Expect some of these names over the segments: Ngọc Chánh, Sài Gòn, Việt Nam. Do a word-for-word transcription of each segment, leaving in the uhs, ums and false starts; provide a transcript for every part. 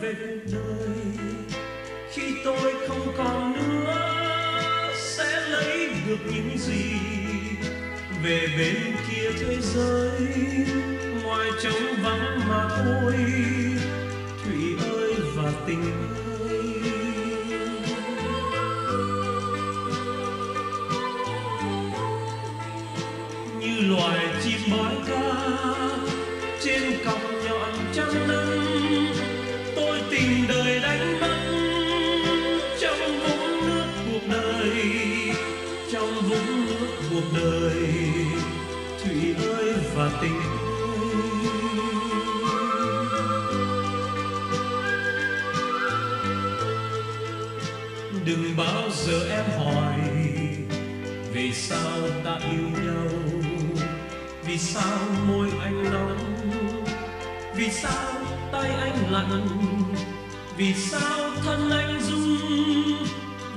Về đời khi tôi không còn nữa sẽ lấy được những gì về bên kia thế giới ngoài trống vắng mà thôi. Thủy ơi và tình ơi, như loài chim bói ca trên cọc nhọn trăng nắng, tình đời đánh mất trong vũng nước cuộc đời, trong vũng nước cuộc đời. Thủy ơi và tình ơi, đừng bao giờ em hỏi vì sao ta yêu nhau, vì sao môi anh nóng, vì sao tay anh lạnh, vì sao thân anh run,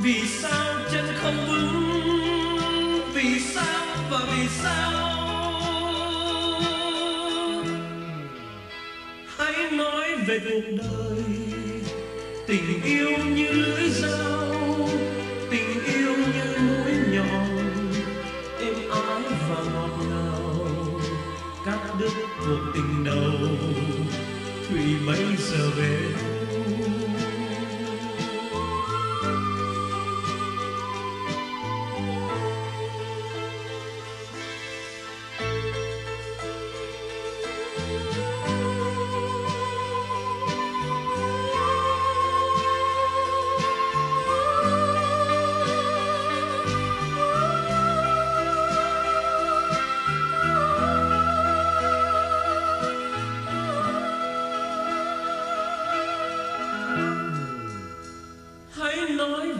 vì sao chân không vững, vì sao và vì sao. Hãy nói về cuộc đời, tình yêu như lưỡi dao, tình yêu như mũi nhọn, êm ái và ngọt ngào, cắt đứt cuộc tình đầu. Thủy bây giờ về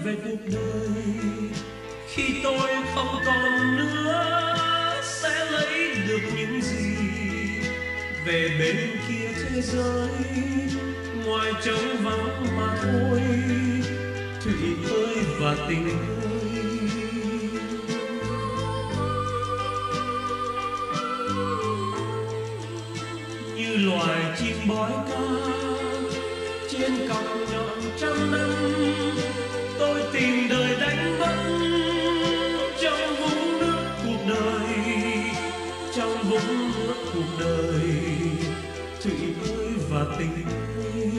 về cuộc đời khi tôi không còn nữa sẽ lấy được những gì về bên kia thế giới ngoài trống vắng mà thôi. Thủy ơi và tình ơi, như loài chim bói ca trên cọc nhọn trăng nắng, tôi tìm đời đánh mất trong vũng nước cuộc đời, trong vũng nước cuộc đời. Thủy ơi và tình ơi,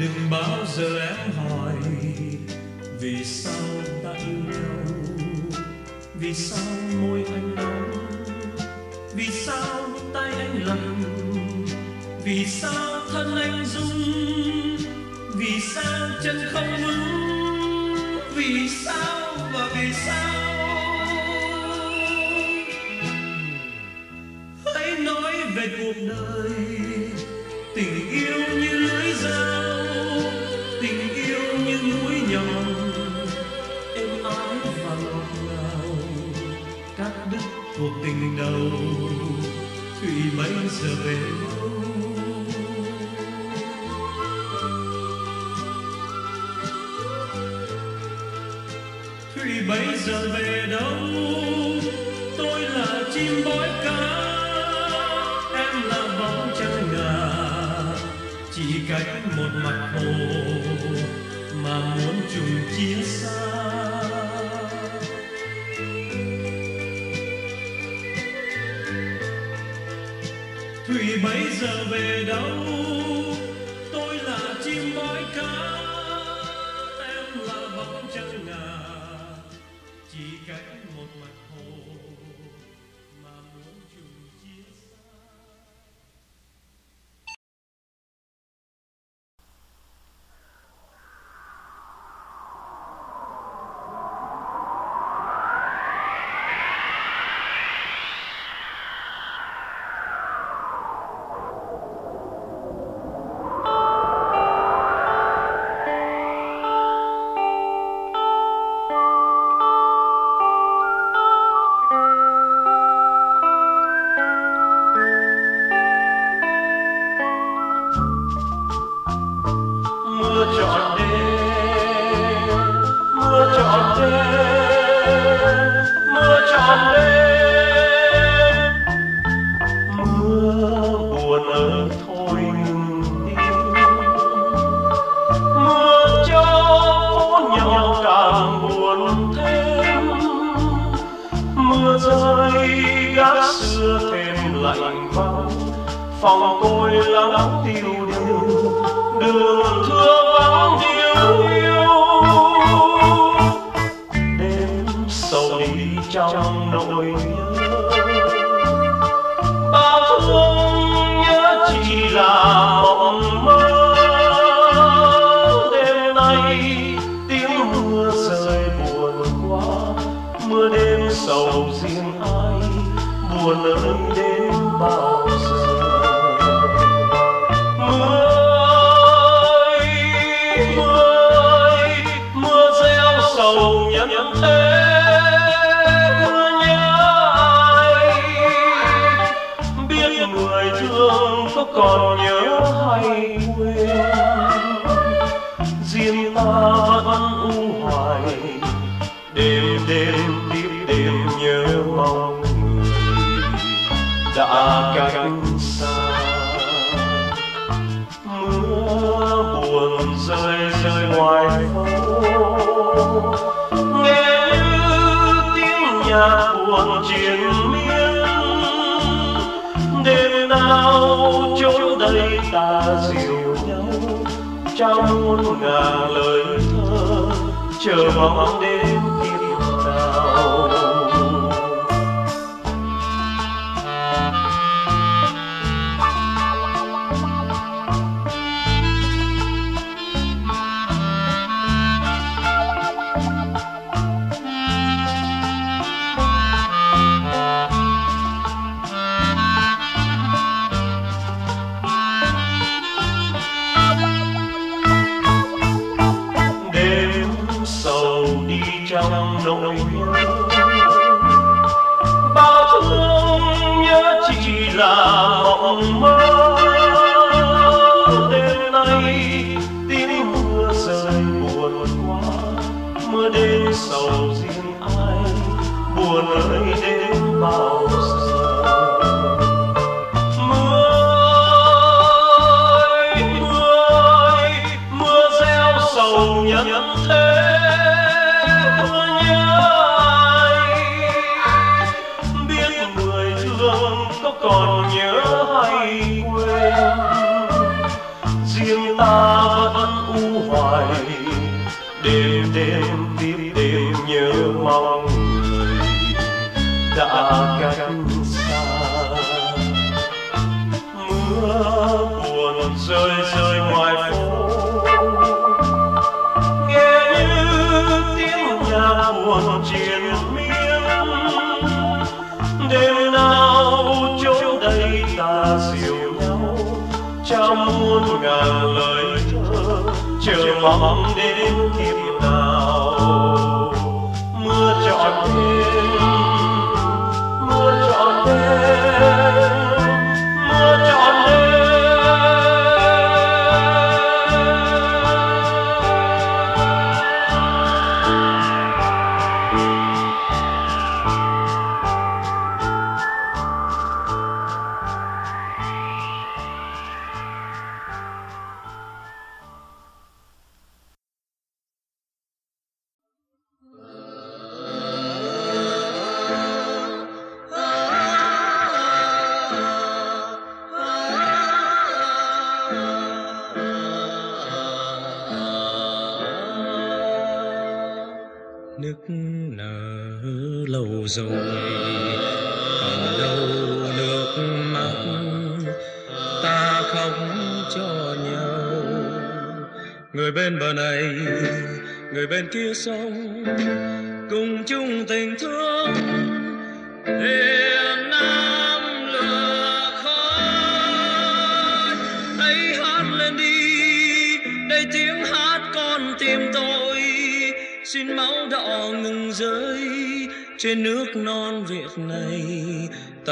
đừng bao giờ em hỏi vì sao ta yêu nhau, vì sao môi anh nóng, vì sao tay anh lạnh, vì sao thân anh run, vì sao chân không vững, vì sao và vì sao. Hãy nói về cuộc đời, tình yêu như lưỡi dao, tình yêu như mũi nhọn, êm ái và ngọt ngào, cắt đứt cuộc tình đầu. Thủy bây giờ về đâu? Thủy bây giờ về đâu? Tôi là chim bói cá, em là bóng trăng ngà, chỉ cách một mặt hồ mà muốn chung chia xa. Thủy bây giờ về đâu? Tôi là chim bói cá, em là bóng trăng ngà, chỉ cách một mặt hồ.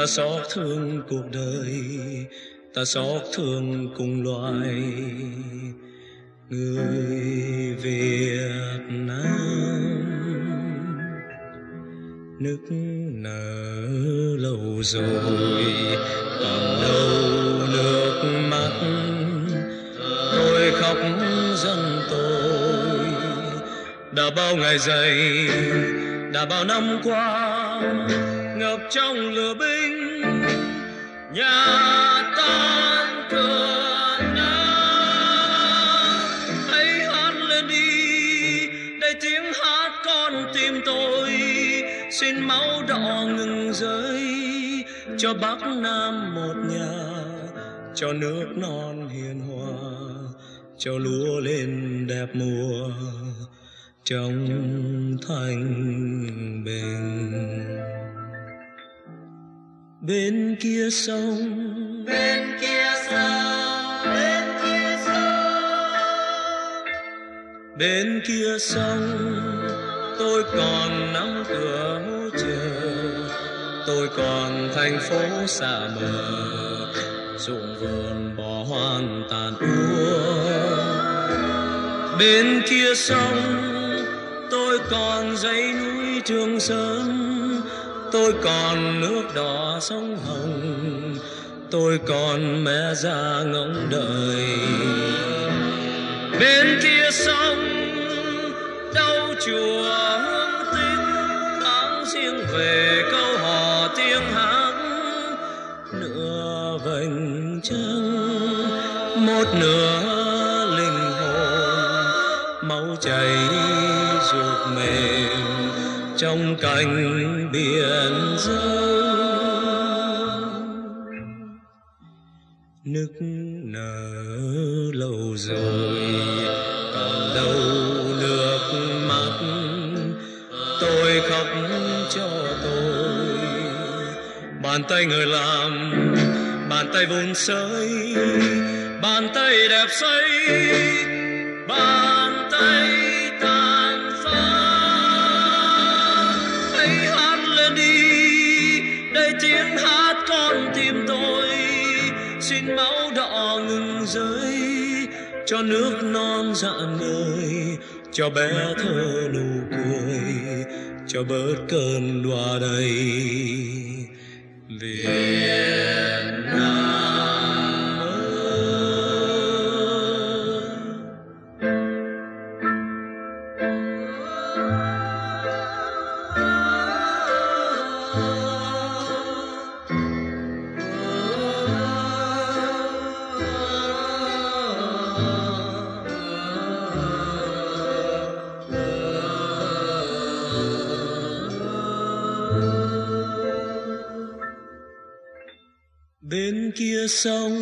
Xót thương cuộc đời, ta xót thương cùng loài người Việt Nam. nức nở lâu rồi, còn đâu nước mắt tôi khóc dân tôi. Đã bao ngày dày, đã bao năm qua ngập trong lửa binh nhà tan cửa nát. Hãy hát lên đi để tiếng hát con tim tôi, xin máu đỏ ngừng rơi cho Bắc Nam một nhà, cho nước non hiền hòa, cho lúa lên đẹp mùa trong thanh bình. Bên kia sông, bên kia sông, bên kia sông, bên kia sông tôi còn nắm cửa chờ, tôi còn thành phố xa mờ, ruộng vườn bỏ hoang tàn úa. Bên kia sông tôi còn dãy núi Trường Sơn, tôi còn nước đỏ sông Hồng, tôi còn mẹ già ngóng đợi. Bên kia sông đau chùa hương tín áng riêng về câu hò tiếng hát nửa vành trăng, một nửa linh hồn máu chảy ruột mềm trong cánh biển dâu. Nức nở lâu rồi, còn đâu nước mắt tôi khóc cho tôi. Bàn tay người làm, bàn tay vun sới, bàn tay đẹp xây, bàn tay giới, cho nước non dạn nơi, cho bé thơ nụ cười, cho bớt cơn đọa đầy. Việt Nam ơi, bên kia sông,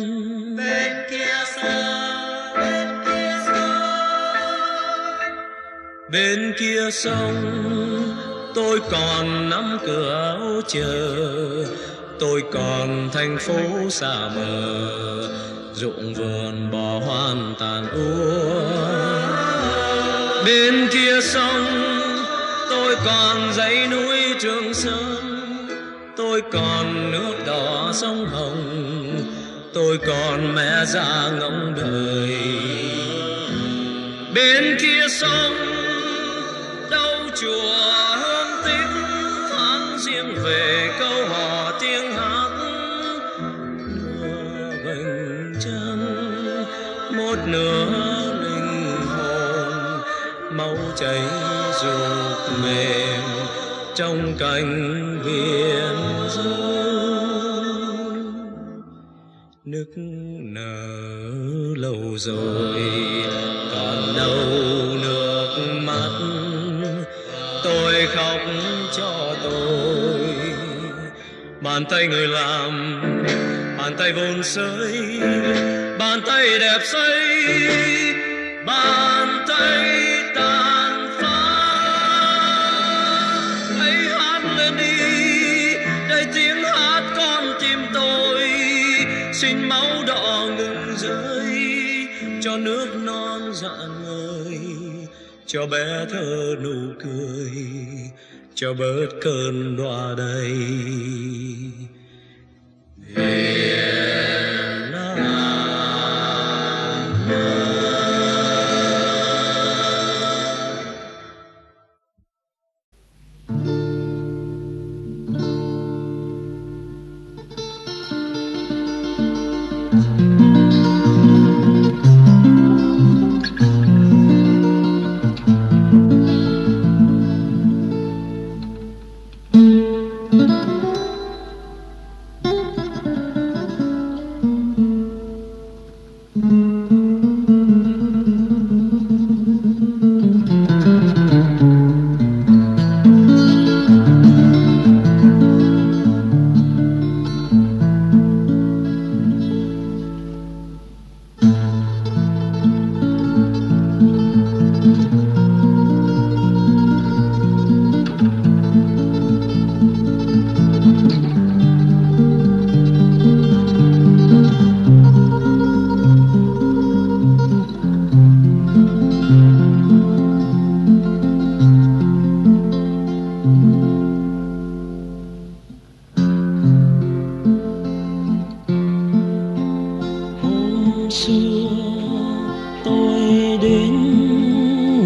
bên kia sông, bên kia sông, bên kia sông tôi còn nắm cửa áo chờ, tôi còn thành phố xa mờ, ruộng vườn bò hoang tàn úa. Bên kia sông tôi còn dãy núi Trường Sơn, tôi còn nước đỏ sông Hồng, tôi còn mẹ già ngóng đợi. Bên kia sông đau chùa hương tín thoáng riêng về câu hò tiếng hát nửa vành trăng, một nửa linh hồn máu chảy ruột mềm trong cánh biển dâu. Nức nở lâu rồi, còn đâu nước mắt tôi khóc cho tôi. Bàn tay người làm, bàn tay vun sới, bàn tay đẹp xây, bàn tay tàn phá. Xin máu đỏ ngừng rơi cho nước non dạn ngời, cho bé thơ nụ cười, cho bớt cơn đọa đầy. Việt Nam ơi. tôi đến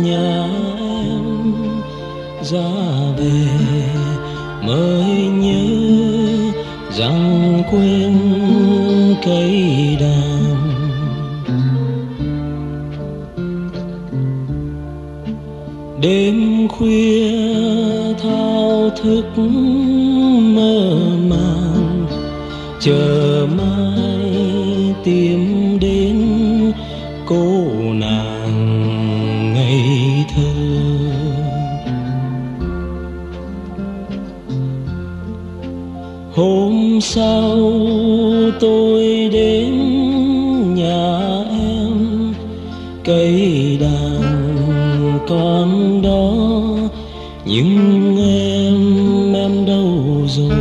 nhà em ra về mới nhớ rằng quên cây đàn. Đêm khuya thao thức mơ màng chờ mai tìm đến cô nàng ngày thơ. Hôm sau tôi đến nhà em, cây đàn còn đó nhưng em em đâu rồi?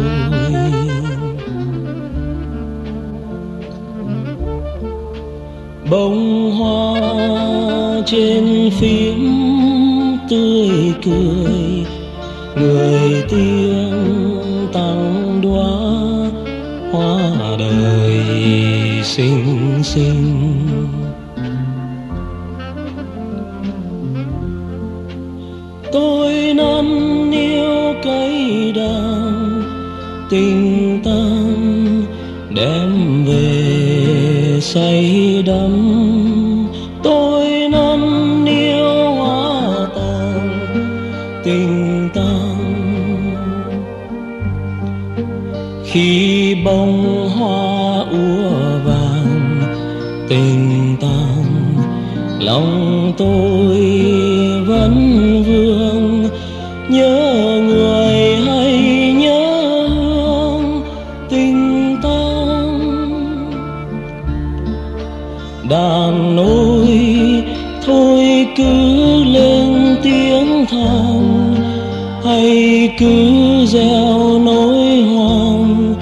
Bông hoa trên phím tươi cười, người tiếng tặng đóa hoa đời xinh xinh. Tôi năn yêu cây đàn, tình tan đem về say đắm. Tôi năn yêu hoa tàn, tình tan khi bông hoa úa vàng. Tình tan lòng tôi vẫn vương nhớ người hay nhớ hương. Tình tan đàn nôi thôi cứ lên tiếng than, hay cứ gieo nỗi hoang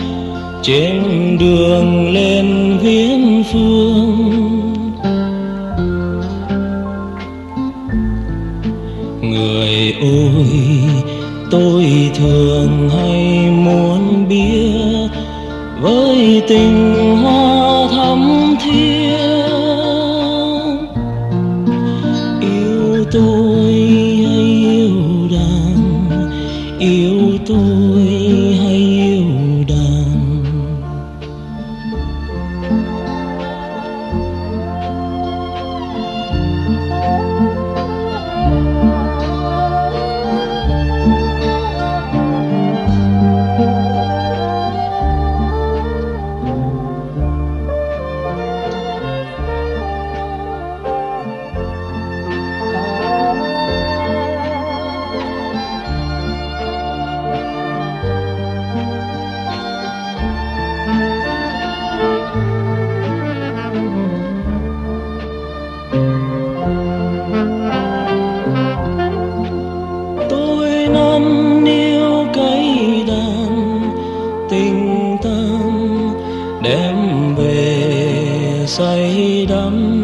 trên đường lên viễn phương. Người ơi, tôi thường hay muốn bia với tình hoa thắm thía. Yêu tôi hay yêu đàn, yêu tôi hay yêu đàn. Đem về say đắm,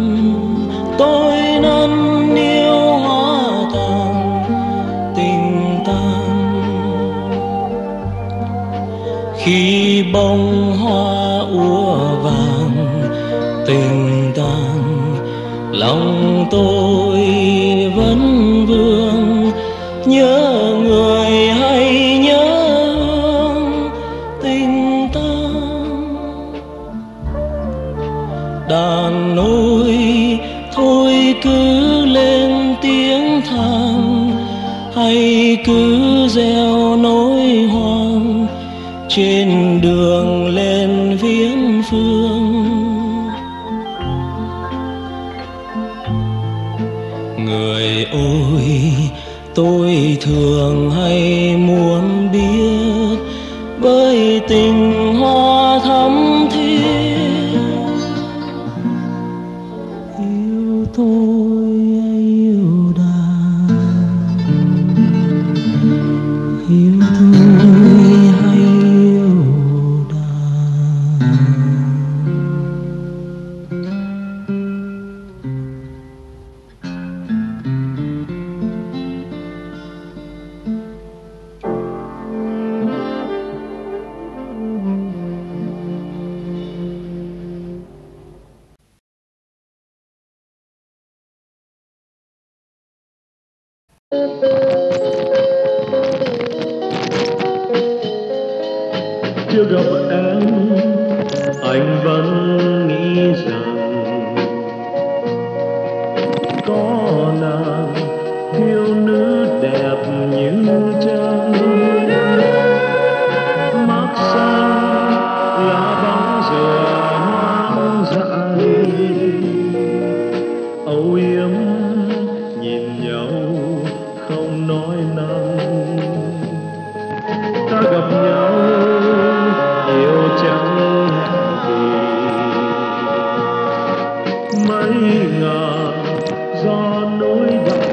tôi năn niu hoa tàn, tình tan khi bông hoa úa vàng. Tình tan lòng tôi vẫn vương nhớ người hay nhớ. Đàn nôi thôi cứ lên tiếng than, hay cứ gieo nỗi hoang trên đường lên viễn phương. Người ơi, tôi thường hay muốn biết với tình hoa thắm thiết. Tôi yêu đàn, yêu tôi hay yêu đàn. Chưa gặp em, anh vẫn nghĩ rằng có nàng thiếu nữ đẹp như trăng, mắt xanh lá bóng giờ hoang dại, âu yếm nhìn nhau không nói năng. Ta gặp nhau yêu chẳng gì mấy ngờ, do nỗi đau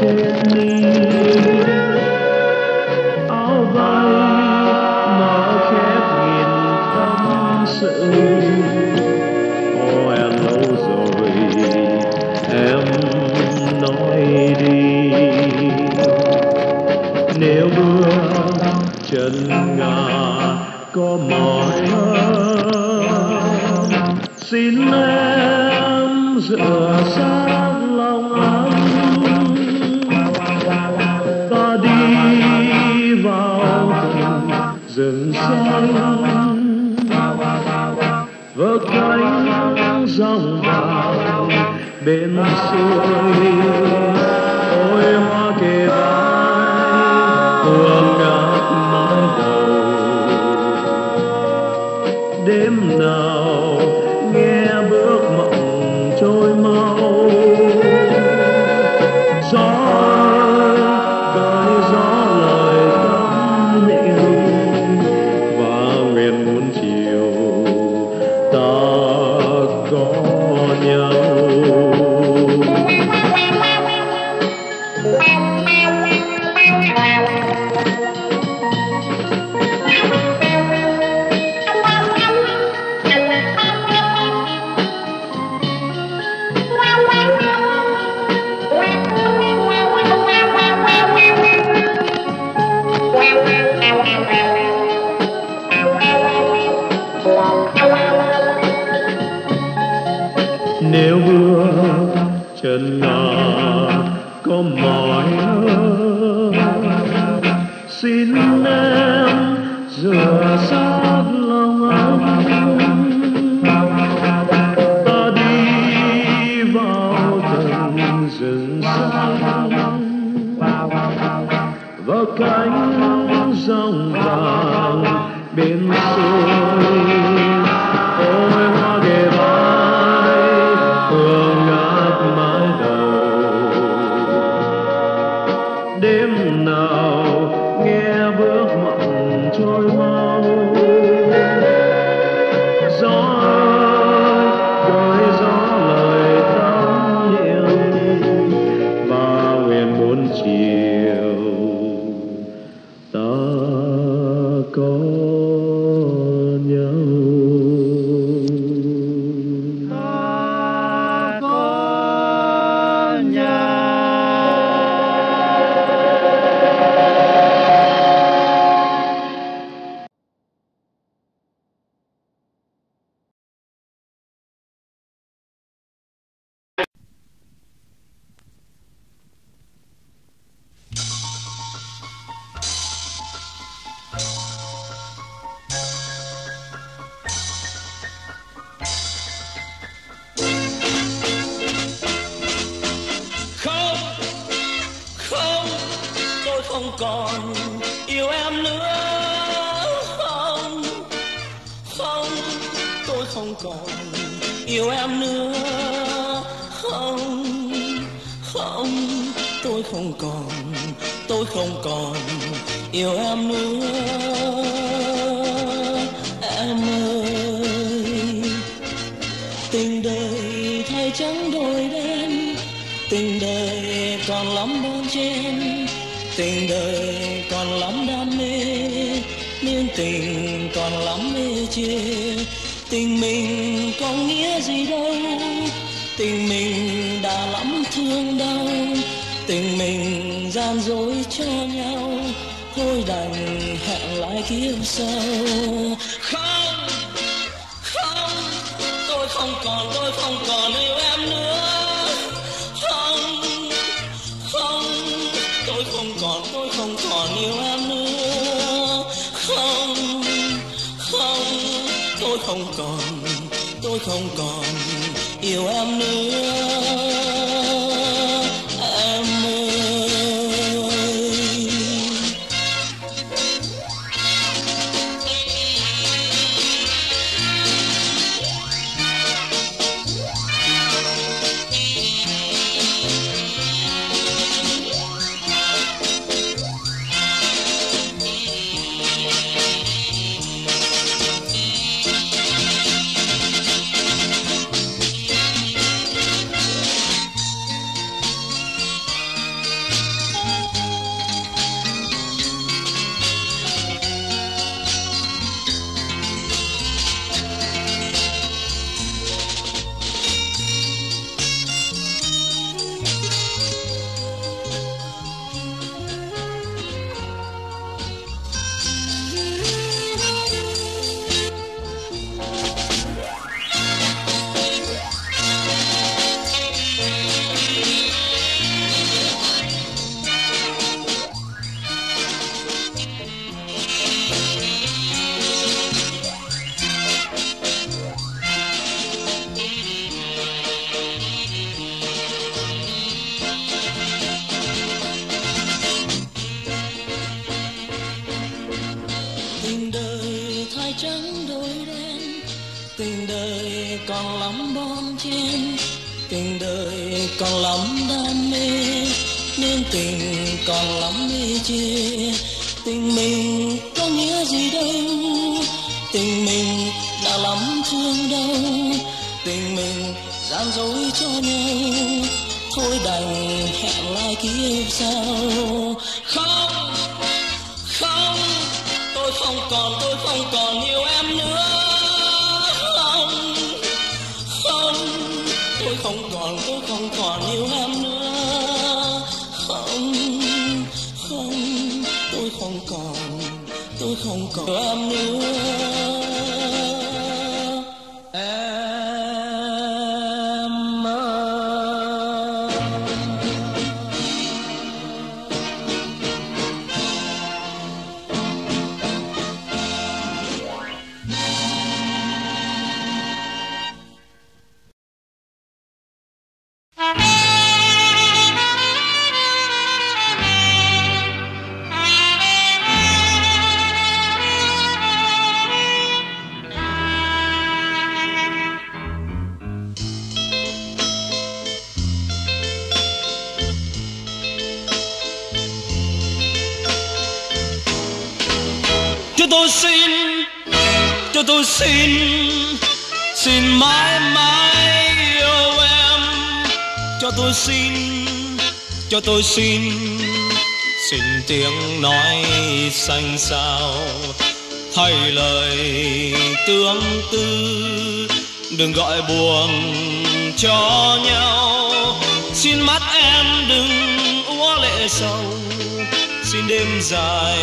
trên mi áo vai nó khép nghìn tâm sự. Ô em lâu rồi em nói đi, nếu mưa chân ngà có mỏi xin em rửa xác lòng anh, ta đi vào rừng xanh vớt cánh dòng vào bên suối. Ôi hoa kề vai hương ngát mái đầu, đêm nào nghe bước mộng trôi mau, gió gọi gió lời tâm niệm và nguyện muốn chiều ta có nhau. Nếu mưa chân ngà có mỏi xin em rửa xác lòng anh, ta đi vào tận rừng xanh vỡ cánh dòng vàng bên suối. Đêm nào nghe bước mộng trôi mau, gió gọi gió lời tâm niệm và nguyện bốn chiều ta có nhau. Không còn yêu em nữa, không, không, tôi không còn yêu em nữa, không, không, tôi không còn, tôi không còn yêu em nữa, em ơi. Tình đời thay trắng đổi đen, tình đời còn lắm bon chen, tình đời còn lắm đam mê, nên tình còn lắm mê chê. Tình mình có nghĩa gì đâu, tình mình đã lắm thương đau, tình mình gian dối cho nhau, thôi đành hẹn lại kiếp sau. Không, không, tôi không còn, tôi không còn yêu em nữa, không, không, không còn, tôi không còn yêu em nữa em ơi. Tôi xin, xin tiếng nói xanh xao thay lời tương tư, đừng gọi buồn cho nhau. Xin mắt em đừng úa lệ sầu, xin đêm dài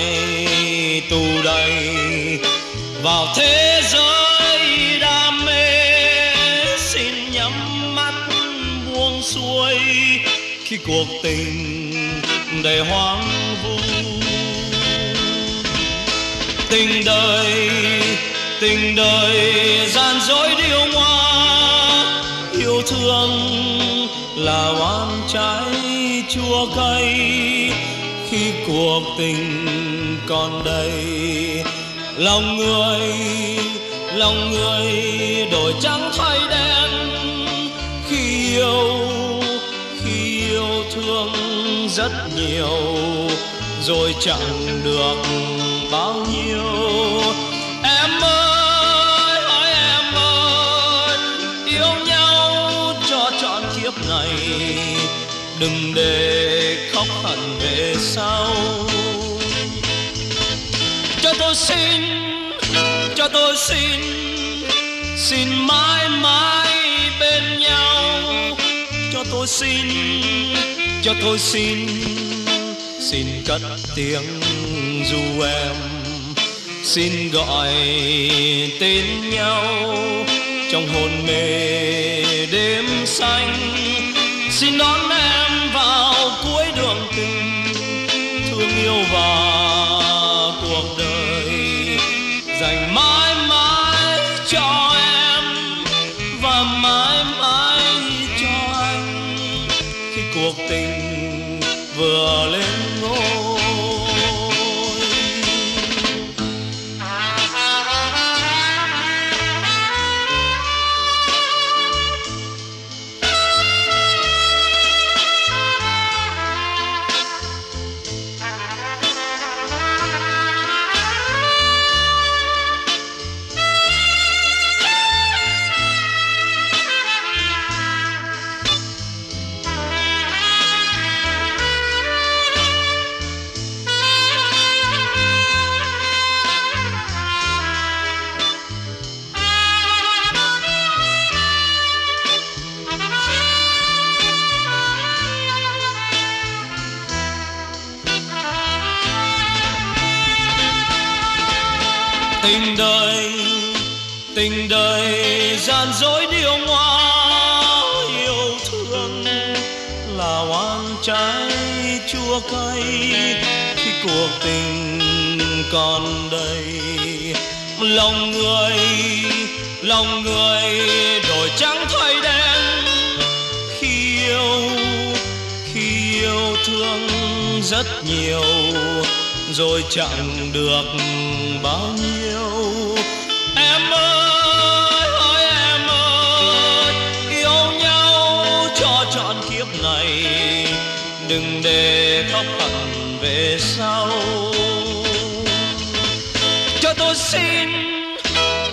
tù đầy vào thế giới đam mê. Xin nhắm mắt buông xuôi khi cuộc tình đầy hoang vu. Tình đời, tình đời gian dối điêu ngoa, yêu thương là oan trái chua cay. Khi cuộc tình còn đầy lòng người, lòng người đổi trắng thay đen. Khi yêu thương rất nhiều rồi chẳng được bao nhiêu. Em ơi, hỏi em ơi, yêu nhau cho trọn kiếp này, đừng để khóc hẳn về sau. Cho tôi xin, cho tôi xin, xin mãi mãi bên nhau. Cho tôi xin, cho tôi xin, xin cất tiếng ru em, xin gọi tên nhau trong hồn mê đêm xanh. Xin đón em vào cuối đường tình, thương yêu và cuộc đời dành mãi mãi cho cuộc tình vừa lên ngôi. Tình đời, tình đời gian dối điều ngoa, yêu thương là oan trái chua cay khi cuộc tình còn đầy. Lòng người, lòng người đổi trắng thay đen khi yêu, khi yêu thương rất nhiều rồi chẳng được bao nhiêu. Em ơi, ơi em ơi, yêu nhau cho trọn kiếp này, đừng để khóc hẳn về sau. Cho tôi xin,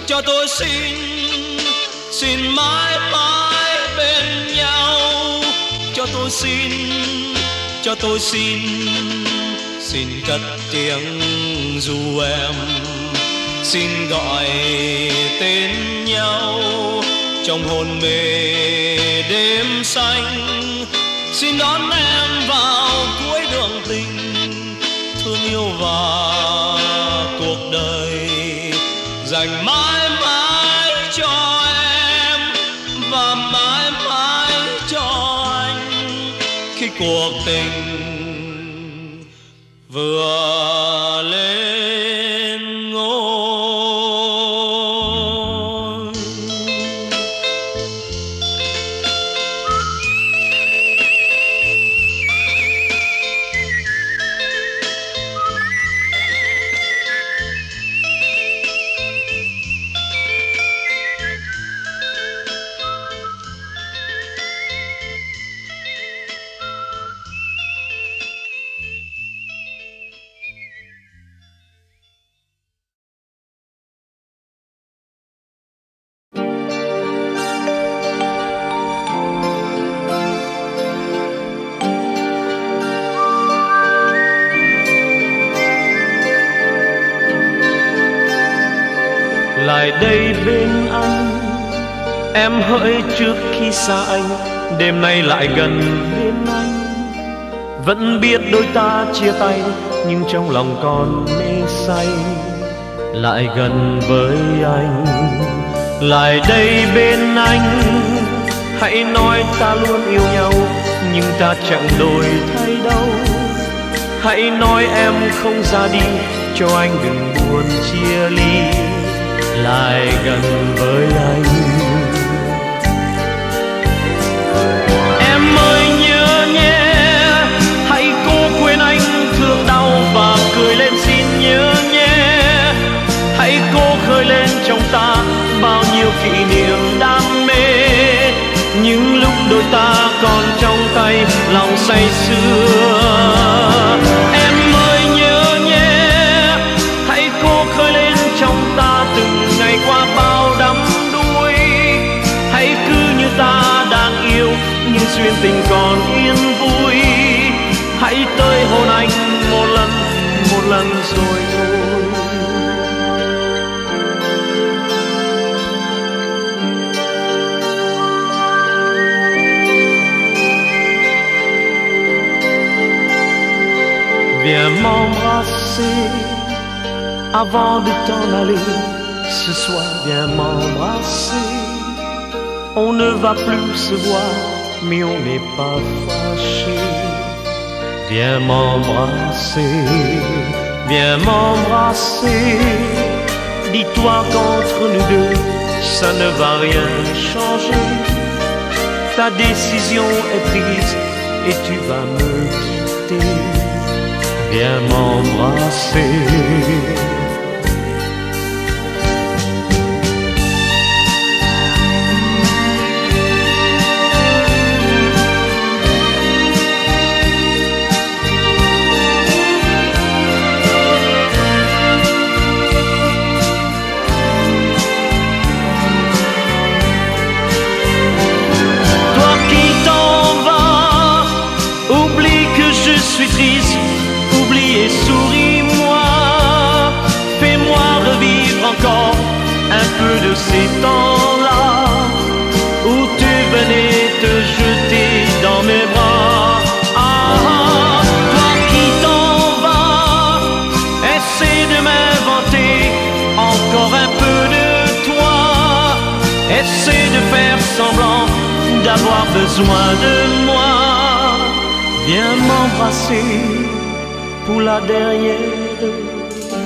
cho tôi xin, xin mãi mãi bên nhau. Cho tôi xin, cho tôi xin, xin cất tiếng ru em, xin gọi tên nhau trong hồn mê đêm xanh. Xin đón em vào cuối đường tình, thương yêu và cuộc đời dành mãi mãi cho em và mãi mãi cho anh khi cuộc tình vừa lên ngôi. Lại đây bên anh, em hỡi trước khi xa anh, đêm nay lại gần bên anh. Vẫn biết đôi ta chia tay, nhưng trong lòng còn mê say. Lại gần với anh, lại đây bên anh. Hãy nói ta luôn yêu nhau, nhưng ta chẳng đổi thay đâu. Hãy nói em không ra đi, cho anh đừng buồn chia ly. Lại gần với anh, em ơi nhớ nhé, hãy cố quên anh thương đau và cười lên xin nhớ nhé. Hãy cố khơi lên trong ta bao nhiêu kỷ niệm đam mê, những lúc đôi ta còn trong tay lòng say sưa. Em ơi nhớ nhé, hãy cố khơi lên trong ta từng ngày qua bao đắm đuối. Hãy cứ như ta đang yêu, nhưng duyên tình còn yên vui. Hãy tới hôn anh một lần, một lần rồi thôi. Viens m'embrasser avant de t'en aller. Ce soir viens m'embrasser. On ne va plus se voir, mais on n'est pas fâché. Viens m'embrasser, viens m'embrasser. Dis-toi qu'entre nous deux, ça ne va rien changer. Ta décision est prise, et tu vas me quitter. Viens m'embrasser. De ces temps-là où tu venais te jeter dans mes bras. Ah, toi qui t'en vas, essaie de m'inventer encore un peu de toi. Essaie de faire semblant d'avoir besoin de moi. Viens m'embrasser pour la dernière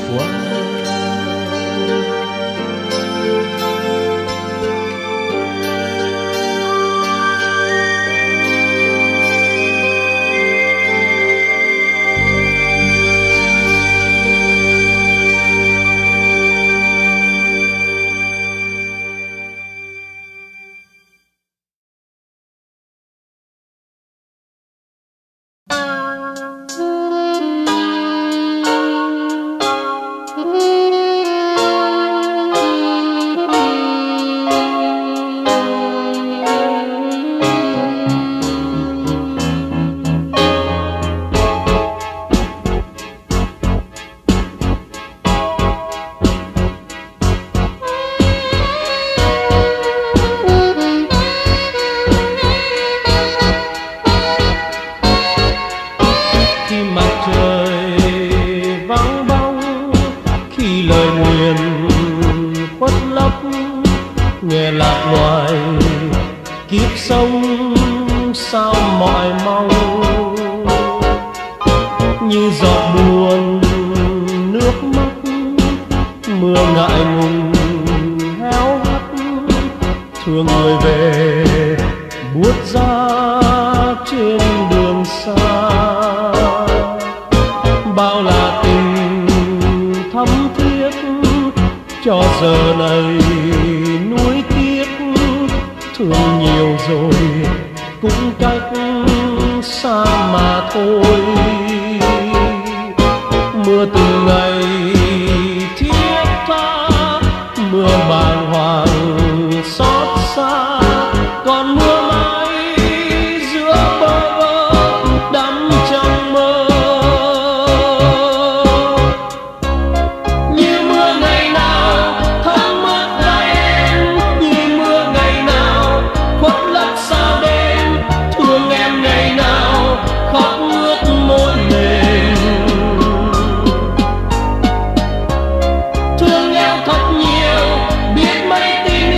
fois. Thương em thật nhiều, biết mấy tình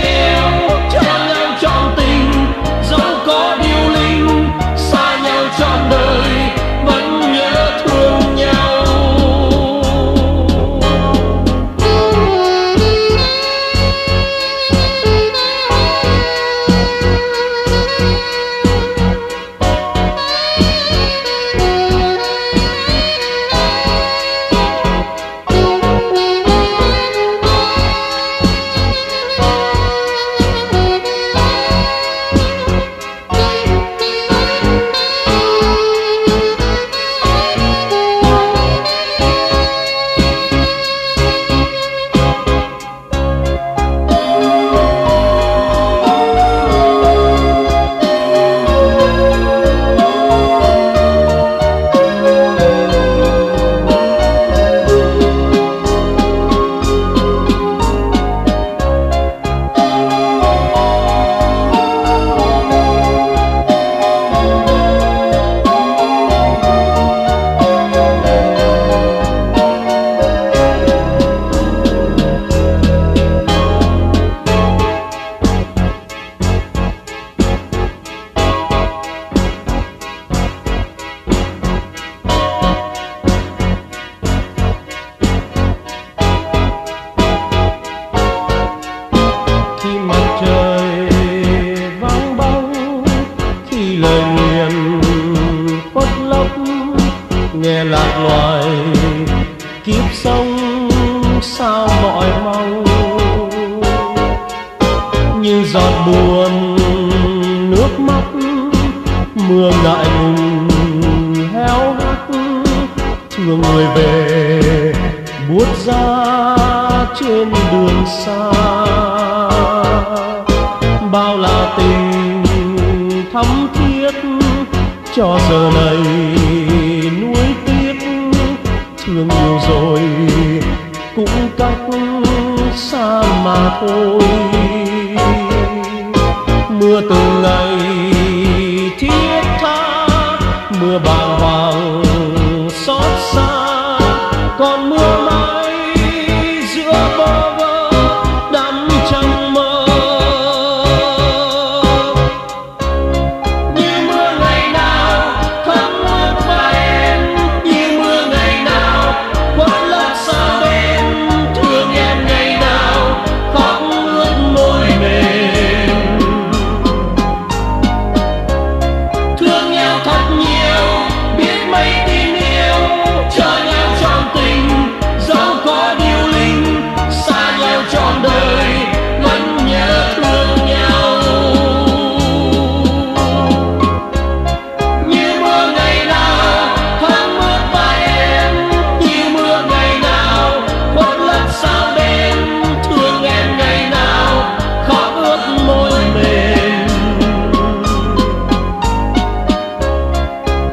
nghe lạc loài kiếp sống sao mỏi mong, như giọt buồn nước mắt mưa ngại ngùng héo hắt, thương người về buốt giá trên đường xa. Bao là tình thắm thiết cho giờ này nuối tiếc, thương nhiều rồi cũng cách xa mà thôi. Mưa từng ngày thiết tha, mưa bàng hoàng xót xa, còn mưa mãi giữa bơ vơ đắm trong mơ. Như mưa ngày nào thấm ướt vai em, như mưa ngày nào khuất lấp xa bên, thương em ngày nào khóc ướt môi mềm. Thương nhau thật nhiều biết mấy tin yêu, chờ nhau trong tình dẫu có điều linh, xa nhau trọn đời vẫn nhớ thương nhau. Như mưa ngày nào thoáng ướt vai em, như mưa ngày nào khuất lấp xa bên, thương em ngày nào khóc ướt môi mềm.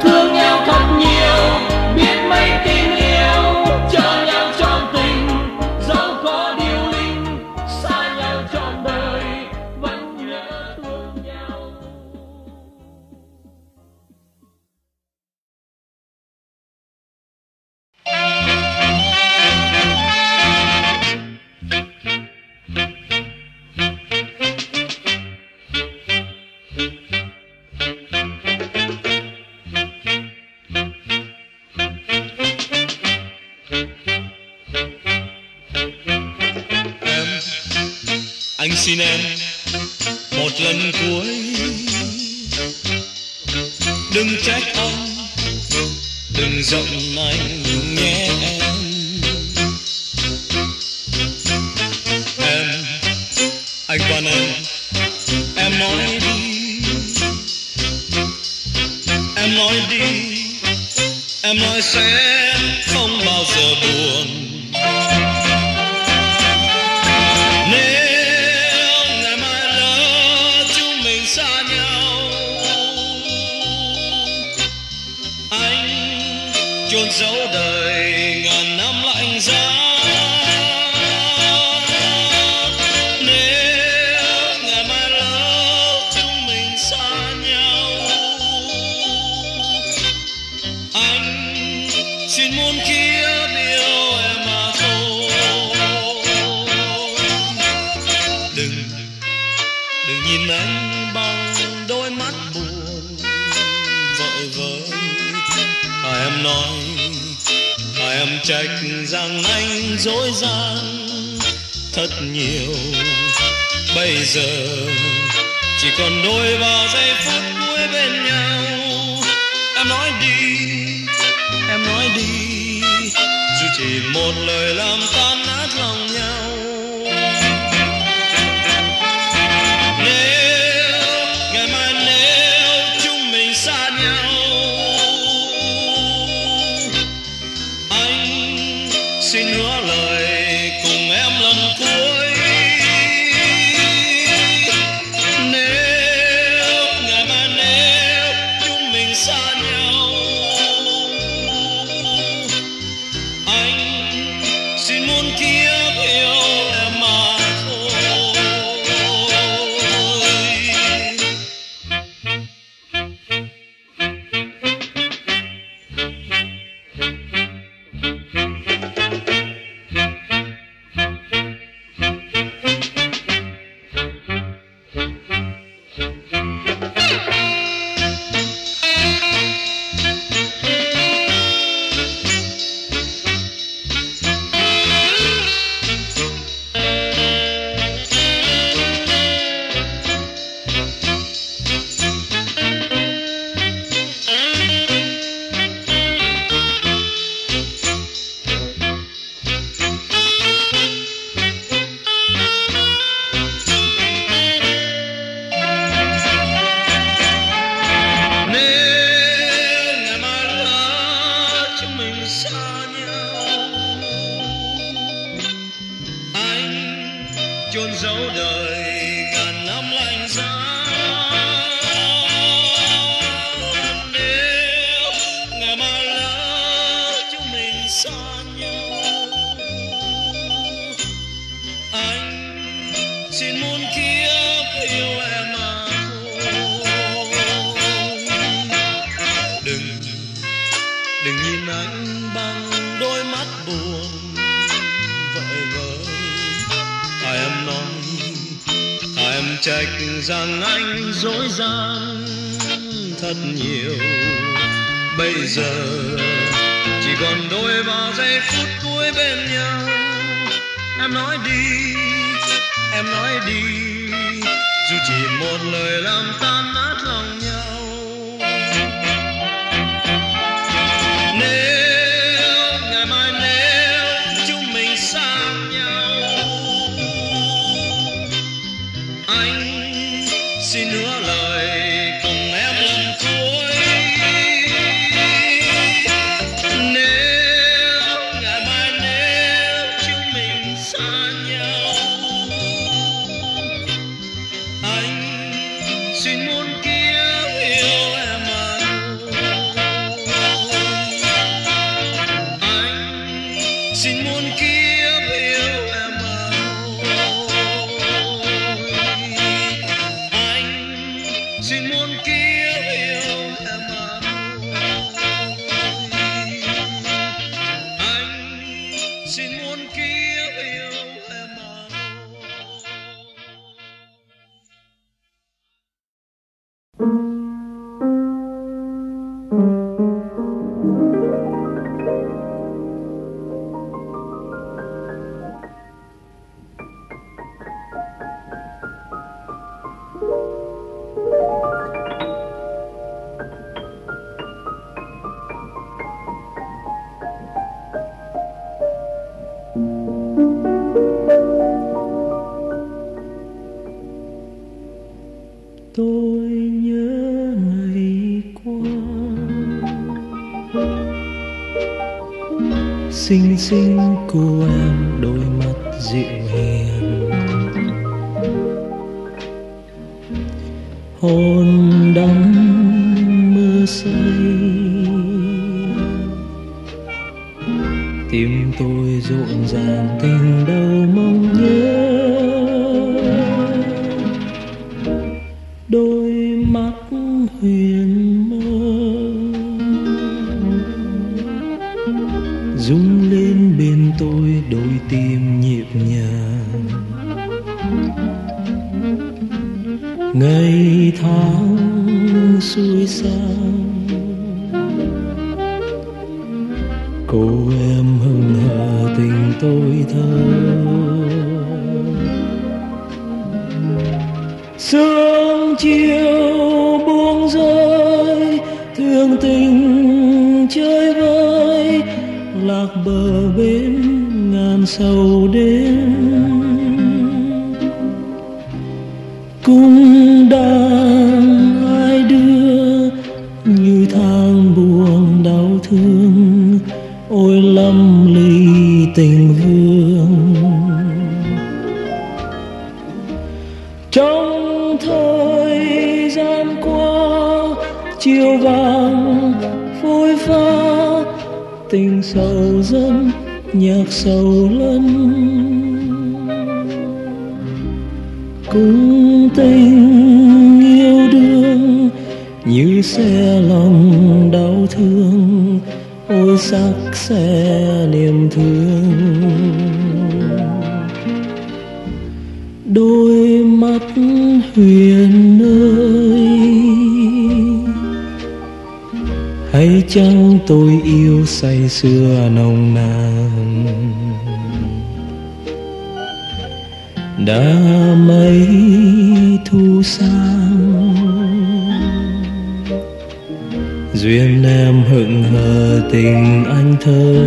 Thương nhau thật nhiều biết mấy tin yêu, chờ nhau trong tình dẫu có điều linh, xa nhau trọn đời vẫn nhớ thương nhau. Anh xin em một lần cuối, đừng trách anh, đừng giận anh nhé em. Em, anh van em, em nói đi, em nói đi, em nói sẽ không bao giờ buồn. Chôn dấu đời ngàn năm lạnh giá, nếu ngày mai lỡ chúng mình xa nhau, anh xin muốn kia yêu em mà thôi. Đừng, đừng nhìn anh bằng đôi mắt buồn vội vỡ. Hà em nói, Hà em trách rằng anh dối dàng thật nhiều. Bây giờ chỉ còn đôi vào giây phút cuối bên nhau. Em nói đi, em nói đi, dù chỉ một lời làm tan nát lòng nhau. Xin hứa lời cùng em lần cuối, nếu ngày mai nếu chúng mình xa nhau, anh xin muốn kiếp yêu em mà Đừng nhìn anh bằng đôi mắt buồn vợi vợi. Thà em nói, thà em trách rằng anh dối gian thật nhiều. Bây giờ chỉ còn đôi ba giây phút cuối bên nhau. Em nói đi, em nói đi, dù chỉ một lời làm tan nát lòng nhau. Xinh xinh cô em đôi mắt dịu hiền, hồn đắm mơ say, tim tôi rộn ràng tình đâu mong nhớ. Đôi mắt huyền rung lên bên tôi đôi tim nhịp nhàng. Ngày tháng xuôi sang, cô em hững hờ tình tôi thơ. Sương chiều buông rơi, thương tình chơi vơi, lạc bờ bên ngàn sầu đến. Cũng đang ai đưa như thang buồn đau thương, ôi lắm ly tình vương. Trong thời gian qua chiều vàng phôi pha, tình sầu dân nhạc sầu lân. Cũng tình yêu đương như xe lòng đau thương, ôi sắc xe niềm thương. Đôi mắt huyền ơi, hay chăng tôi yêu say sưa nồng nàn. Đã mấy thu sang, duyên em hững hờ tình anh thơ.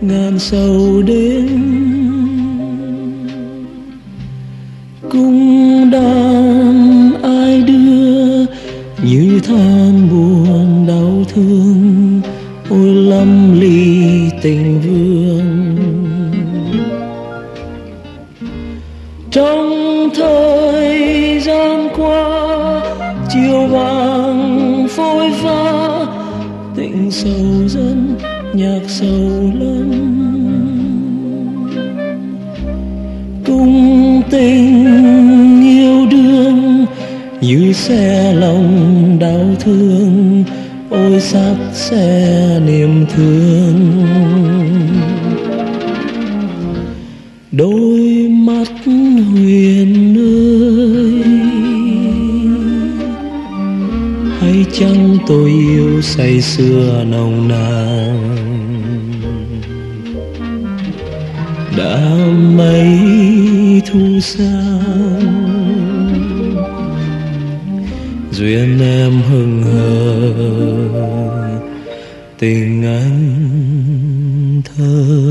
ngàn sầu đến cũng đam ai đưa như than buồn đau thương. Ôi lâm ly tình vương trong thời gian qua, chiều vàng phôi pha tình sầu dân nhạc sầu lớn cung tình yêu đương như xe lòng đau thương. Ôi xác xe niềm thương đôi mắt huyền ơi, hay chăng tôi yêu say sưa nồng nàn đã mấy thu sao duyên em hừng hờ tình anh thơ.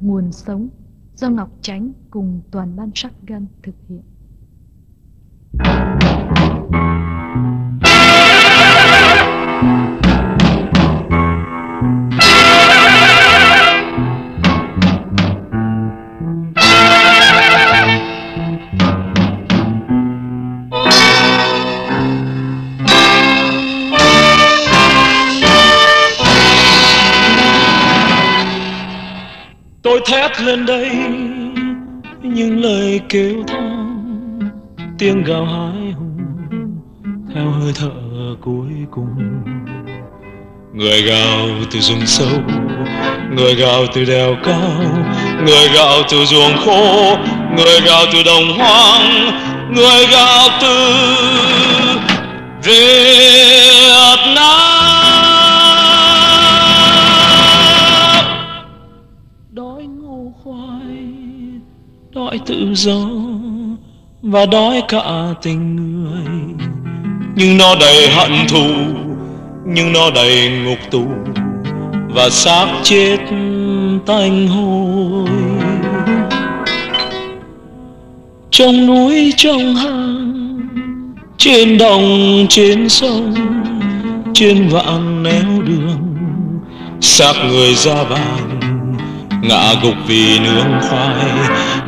Nguồn sống do Ngọc Chánh cùng toàn ban Shotgun thực hiện. Tôi thét lên đây những lời kêu than, tiếng gào hái hùng theo hơi thở cuối cùng. Người gào từ rừng sâu, người gào từ đèo cao, người gào từ ruộng khô, người gào từ đồng hoang, người gào từ Việt Nam. Đói tự do và đói cả tình người, nhưng nó đầy hận thù, nhưng nó đầy ngục tù và xác chết tanh hôi. Trong núi trong hang, trên đồng trên sông, trên vạn nẻo đường, xác người ra vàng ngã gục vì nướng khoai,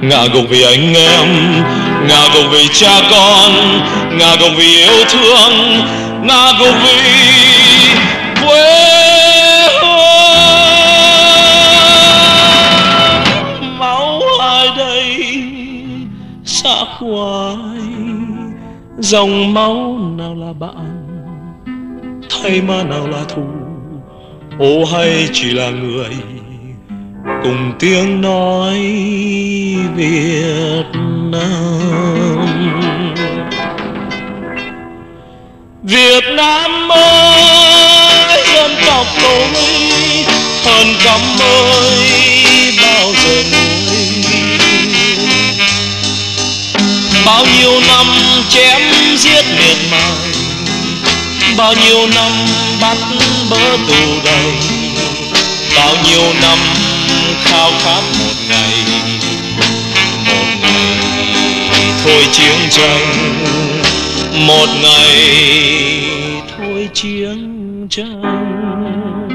ngã gục vì anh em, ngã gục vì cha con, ngã gục vì yêu thương, ngã gục vì quê hương. Máu ai đây xác hoài, dòng máu nào là bạn, thay mà nào là thù, ô hay chỉ là người cùng tiếng nói Việt Nam. Việt Nam ơi, dân tộc tôi hơn cắm ơi bao giờ nuôi. Bao nhiêu năm chém giết miệt mài, bao nhiêu năm bắt bớ tù đầy, bao nhiêu năm khao khát một ngày, một ngày thôi chiến tranh, một ngày thôi chiến tranh.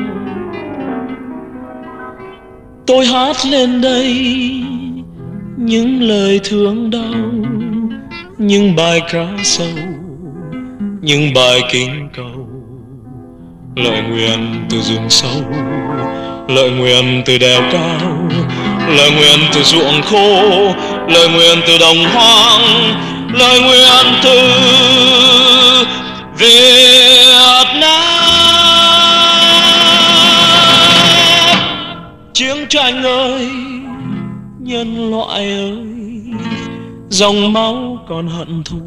Tôi hát lên đây những lời thương đau, những bài cá sâu, những bài kính cầu, lời nguyện từ rừng sâu, lời nguyện từ đèo cao, lời nguyện từ ruộng khô, lời nguyện từ đồng hoang, lời nguyện từ Việt Nam. Chiến tranh ơi, nhân loại ơi, Dòng máu còn hận thù,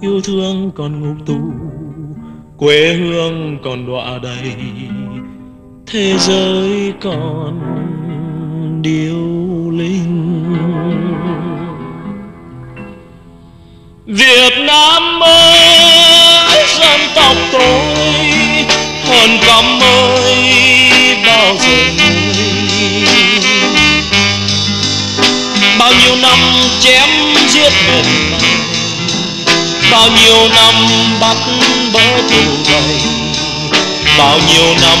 yêu thương còn ngục tù, quê hương còn đọa đầy, thế giới còn điêu linh. Việt Nam ơi, dân tộc tôi hồn cắm ơi, bao giờ bao nhiêu năm chém giết miền Nam, bao nhiêu năm bắt bớ tù đầy, bao nhiêu năm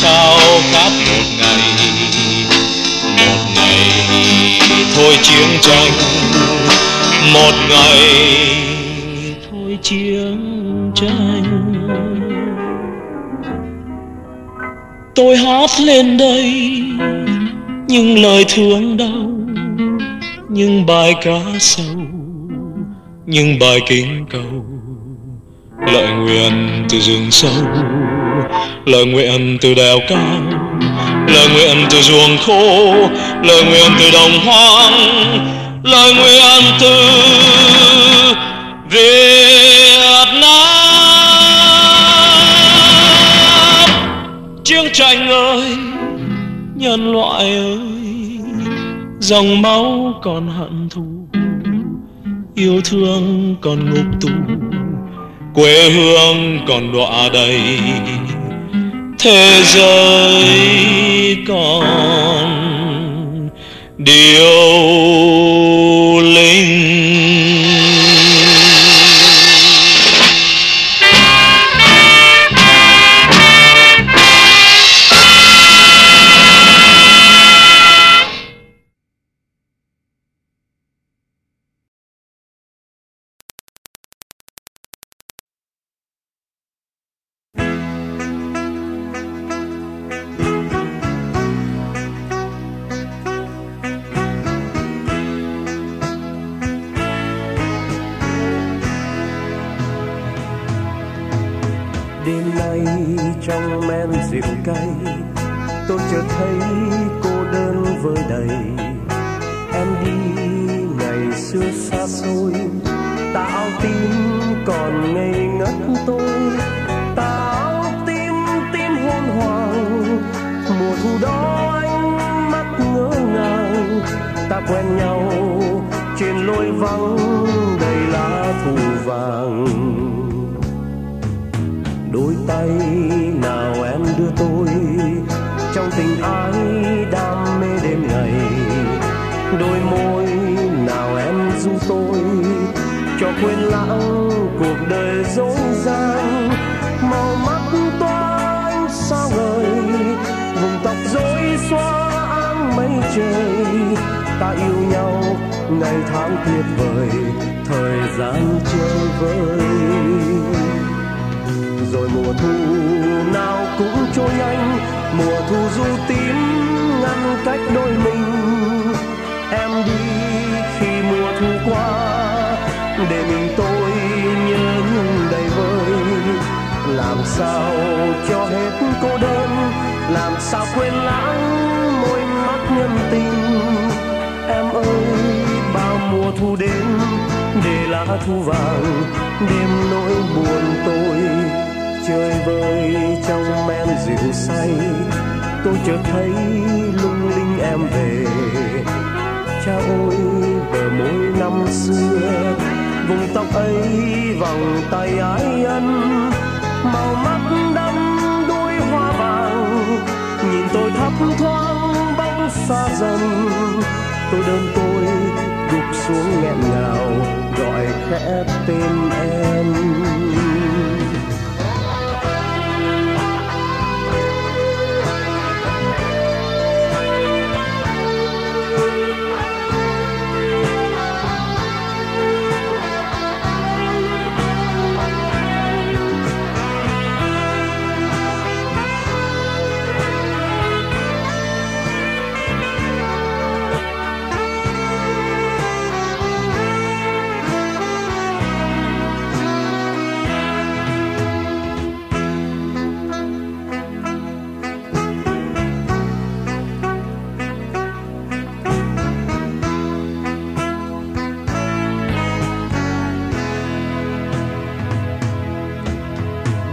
khao khát một ngày, một ngày thôi chiến tranh, một ngày thôi chiến tranh. Tôi hát lên đây những lời thương đau, những bài cá sâu, những bài kính cầu, lời nguyện từ rừng sâu, lời nguyện từ đèo cao, lời nguyện từ ruộng khô, lời nguyện từ đồng hoang, lời nguyện từ Việt Nam. Chiến tranh ơi, nhân loại ơi, dòng máu còn hận thù, yêu thương còn ngục tù, quê hương còn đọa đầy, thế giới còn điêu linh.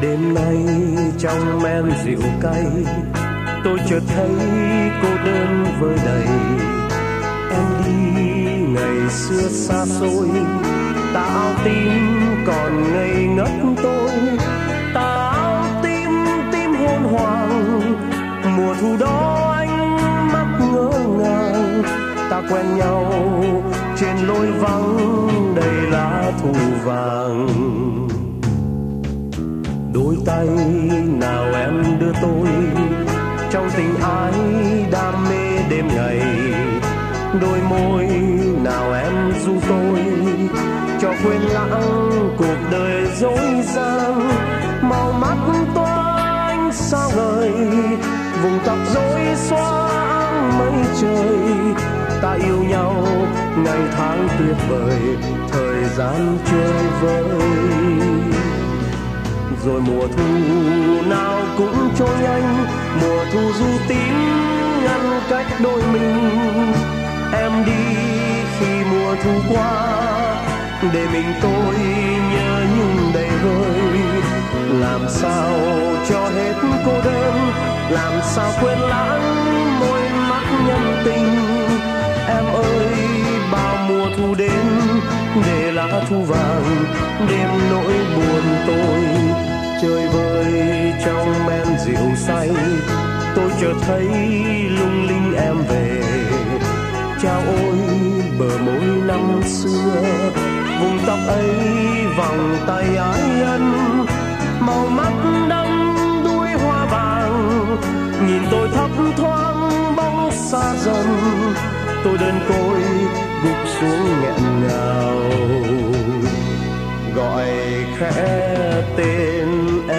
Đêm nay trong em dịu cay, tôi chợt thấy cô đơn vơi đầy. Em đi ngày xưa xa xôi, tà áo tím còn ngây ngất tôi. Tà áo tím tím hôn hoàng, mùa thu đó anh mắt ngỡ ngàng. Ta quen nhau trên lối vắng đầy lá thu vàng. Đôi tay nào em đưa tôi trong tình ái đam mê đêm ngày, đôi môi nào em ru tôi cho quên lãng cuộc đời dối gian. Màu mắt toa anh sao ngời, vùng tóc rối xóa áng mây trời. Ta yêu nhau ngày tháng tuyệt vời, thời gian trôi vơi. Rồi mùa thu nào cũng trôi nhanh, mùa thu du tím ngăn cách đôi mình. Em đi khi mùa thu qua, để mình tôi nhớ nhung đầy vơi. Làm sao cho hết cô đơn, làm sao quên lãng môi mắt nhân tình. Em ơi bao mùa thu đến, để lá thu vàng đêm nỗi buồn tôi. Chơi vơi trong em dịu say, tôi chợt thấy lung linh em về. Chao ôi bờ môi năm xưa, vùng tóc ấy vòng tay ái ân. Màu mắt đắm đuôi hoa vàng, nhìn tôi thấp thoáng bóng xa dần. Tôi đơn côi gục xuống nghẹn ngào, gọi khẽ tên em.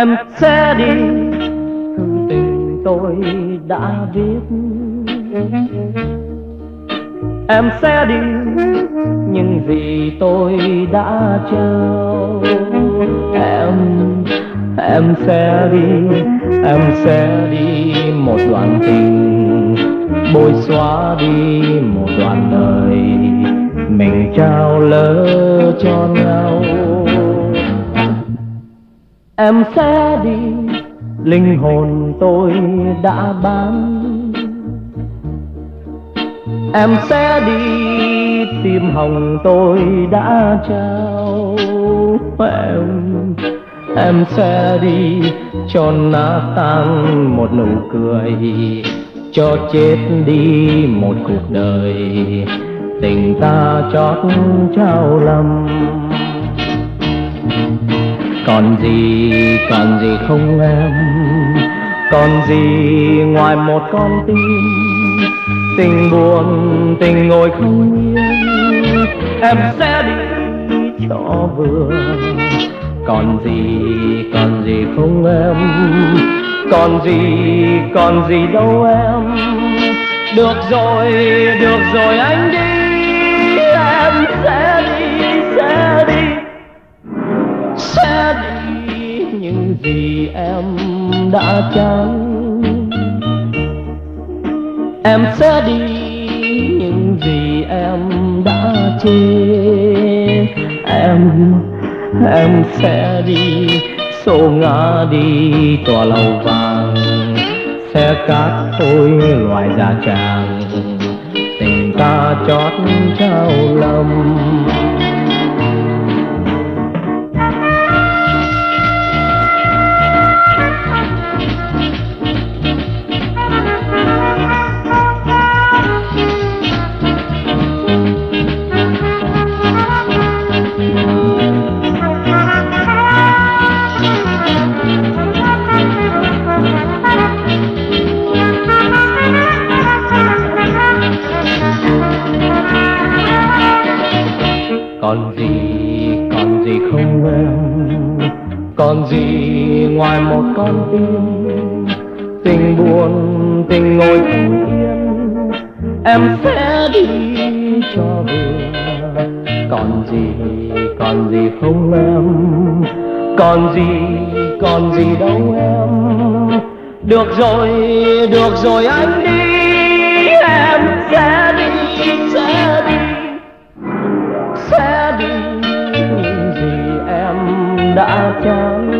Em sẽ đi, thương tình tôi đã viết. Em sẽ đi, những gì tôi đã trao. Em, em sẽ đi, em sẽ đi một đoạn tình, bôi xóa đi một đoạn đời mình trao lỡ cho nhau. Em sẽ đi, linh hồn tôi đã bán. Em sẽ đi, tim hồng tôi đã trao. Em, em sẽ đi, cho nát tan một nụ cười, cho chết đi một cuộc đời tình ta chót trao lầm. Còn gì, còn gì không em, còn gì ngoài một con tim. Tình buồn, tình ngồi không yên, em sẽ đi cho vừa. Còn gì, còn gì không em, còn gì, còn gì đâu em. Được rồi, được rồi anh đi, em sẽ đi, sẽ đi. Sẽ đi những gì em đã trao. Em sẽ đi những gì em đã chia. Em, em sẽ đi, xô ngã đi tòa lầu vàng. Sẽ cát tôi loài da tràng, tình ta chót trao lòng. Còn gì, còn gì không em, còn gì ngoài một con tim tình buồn, tình ngồi không yên. Em sẽ đi cho vừa, còn gì, còn gì không em, còn gì, còn gì đâu em. Được rồi, được rồi anh đi, em sẽ đi, sẽ đi, sẽ đi. Gì em đã chán,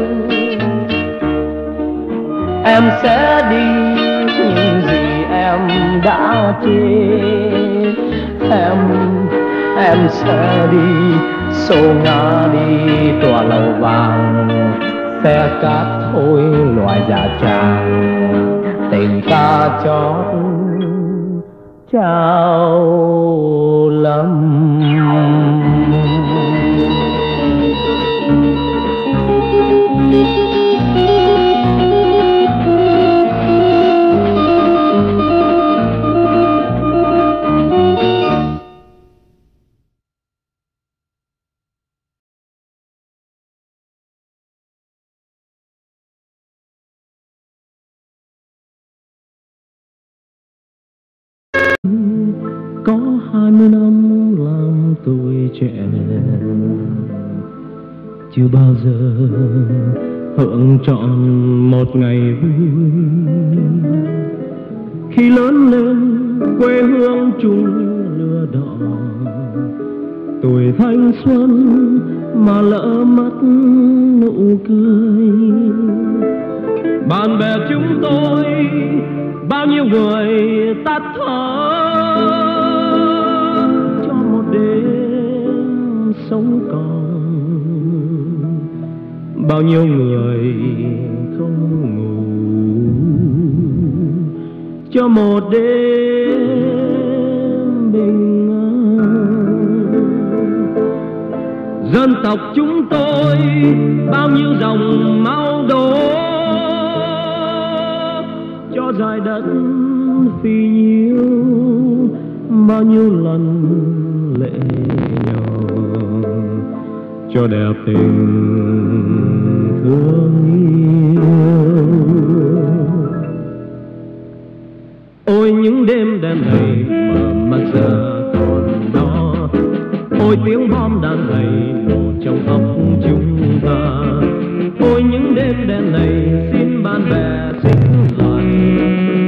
em sẽ đi những gì em đã chết. Em, em sẽ đi xô ngã đi tòa lầu vàng, xe cát thôi loài dạ tràng, tình ta chót trao lắm. Có hai mươi năm làm tôi trẻ, chưa bao giờ hưởng trọn một ngày vui. Khi lớn lên quê hương chung lửa đỏ, tuổi thanh xuân mà lỡ mất nụ cười. Bạn bè chúng tôi bao nhiêu người tắt thở sống còn, bao nhiêu người không ngủ cho một đêm bình an. Dân tộc chúng tôi bao nhiêu dòng máu đổ cho dải đất phi nhiêu, bao nhiêu lần lệ nhỏ cho đẹp tình thương yêu. Ôi những đêm đen đầy mà mắt giờ còn đó, ôi tiếng bom đạn đầy nổ trong óc chúng ta. Ôi những đêm đen này xin bạn bè xin lại,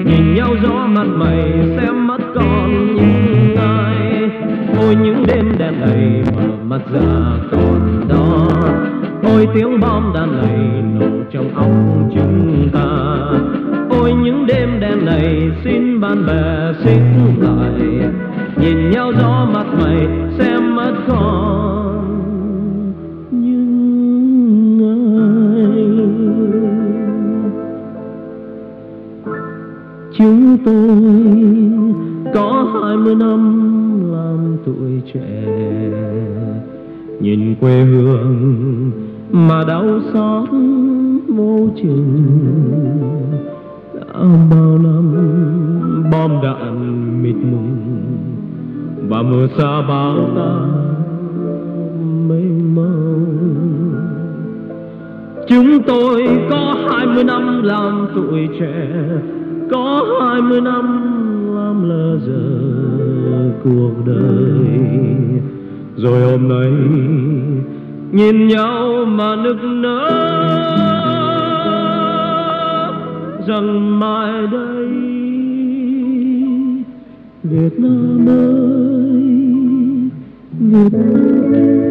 nhìn nhau gió mặt mày xem mất con những ai. Ôi những đêm đen này mà mắt giờ còn, ôi tiếng bom đạn này nổ trong óc chúng ta. Ôi những đêm đen này xin bạn bè xin lại, nhìn nhau gió mặt mày xem mất con những ai. Chúng tôi có hai mươi năm làm tuổi trẻ, nhìn quê hương mà đau xót vô chừng. Đã bao năm bom đạn mịt mùng và mưa xa bao ta mênh mông. Chúng tôi có hai mươi năm làm tuổi trẻ, có hai mươi năm làm lỡ giờ cuộc đời. Rồi hôm nay nhìn nhau mà nức nở rằng mai đây Việt Nam ơi, Việt Nam ơi.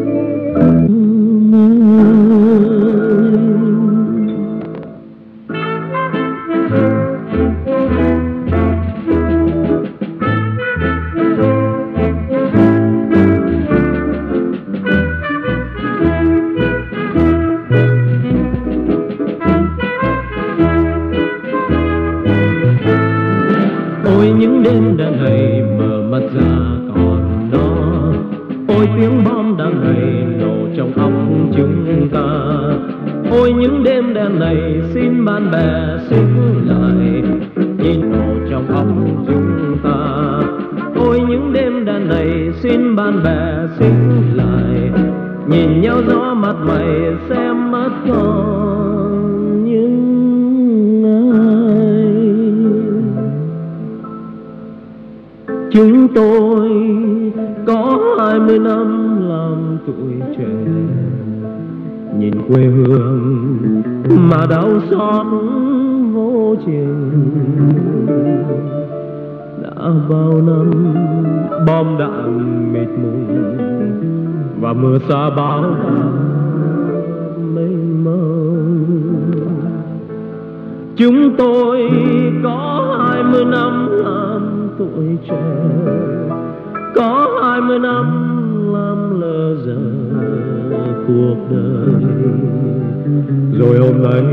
Những đêm đã ngày mở mắt ra còn đó, ôi tiếng bom đã ngày nổ trong óc chúng ta. Ôi những đêm đen này xin bạn bè xin lại, nhìn nổ trong óc chúng ta. Ôi những đêm đen này xin bạn bè xin lại, nhìn nhau gió mặt mày xem. còn những ai. Chúng tôi có hai mươi năm làm tuổi trẻ, nhìn quê hương mà đau xót vô chừng. Đã bao năm bom đạn mịt mù và mưa xa bão mênh mông, chúng tôi có hai mươi năm làm tuổi trẻ, có hai mươi năm làm lỡ dở cuộc đời. Rồi hôm nay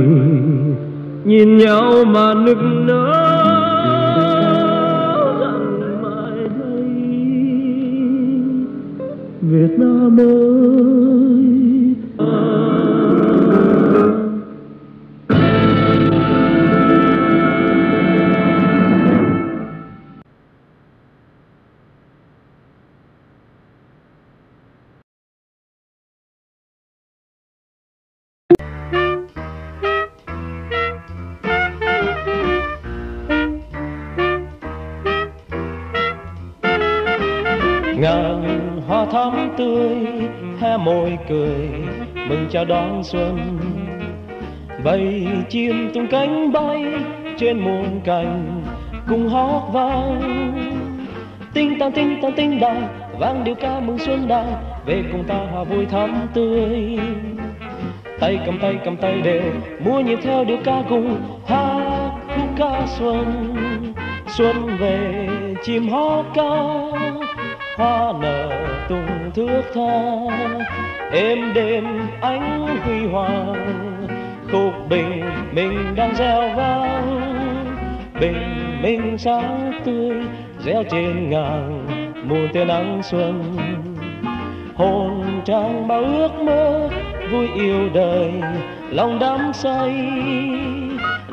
nhìn nhau mà nức nở, rằng mai đây Việt Nam ơi. Ngàn hoa thắm tươi hé môi cười mừng chào đón xuân, bầy chim tung cánh bay trên muôn cành cùng hót vang. Tinh tăng tinh tăng tinh đàn vang điệu ca mừng xuân đang về cùng ta hòa vui thắm tươi. Tay cầm tay cầm tay đều múa nhịp theo điệu ca cùng hát khúc ca xuân. Xuân về chim hót ca, hoa nở tung thước tha, êm đêm ánh huy hoàng, khúc bình minh đang reo vang. Bình minh sáng tươi reo trên ngàn muôn tia nắng xuân, hồn trang bao ước mơ vui yêu đời lòng đắm say.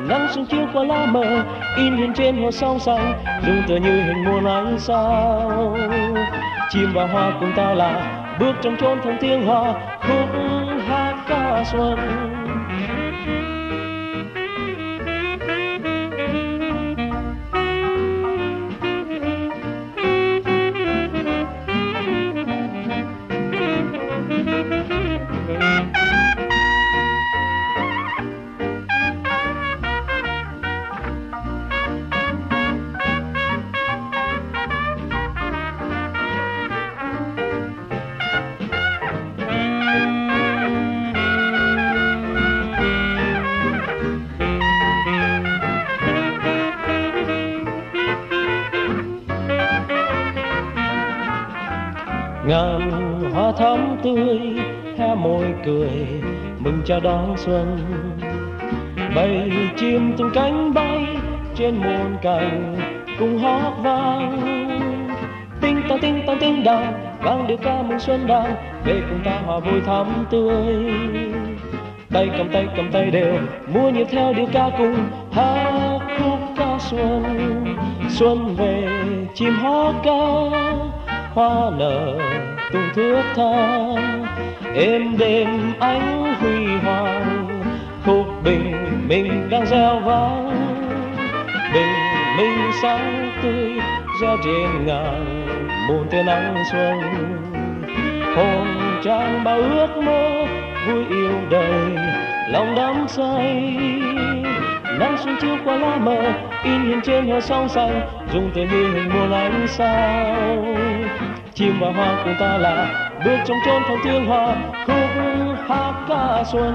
Nắng xuân chiếu qua lá mờ in hình trên hồ sông xanh, dung tựa như hình muôn ánh sao. Chim và hoa cùng ta là bước trong chốn thong tiếng hoa khúc hát ca xuân. Ngàn hoa thắm tươi hé môi cười mừng chào đón xuân, bầy chim tung cánh bay trên muôn cành cùng hót vang. Tinh tăng tinh tăng tinh đàn vang điệu ca mừng xuân đang về cùng ta hòa vui thắm tươi. Tay cầm tay cầm tay đều múa nhịp theo điệu ca cùng hát khúc ca xuân. Xuân về chim hót ca, hoa nở tung thước tha, êm đêm ánh huy hoàng, khúc bình minh đang reo vang. Bình minh sáng tươi reo trên ngàn muôn tia nắng xuân, hồn trang bao ước mơ vui yêu đời lòng đắm say. Nắng xuân chiếu qua lá mờ in hình trên hồ sông xanh, dung tựa như hình muôn ánh sao. Chim và hoa cùng ta là bước trong chốn thong tiếng hoa khúc hát ca xuân.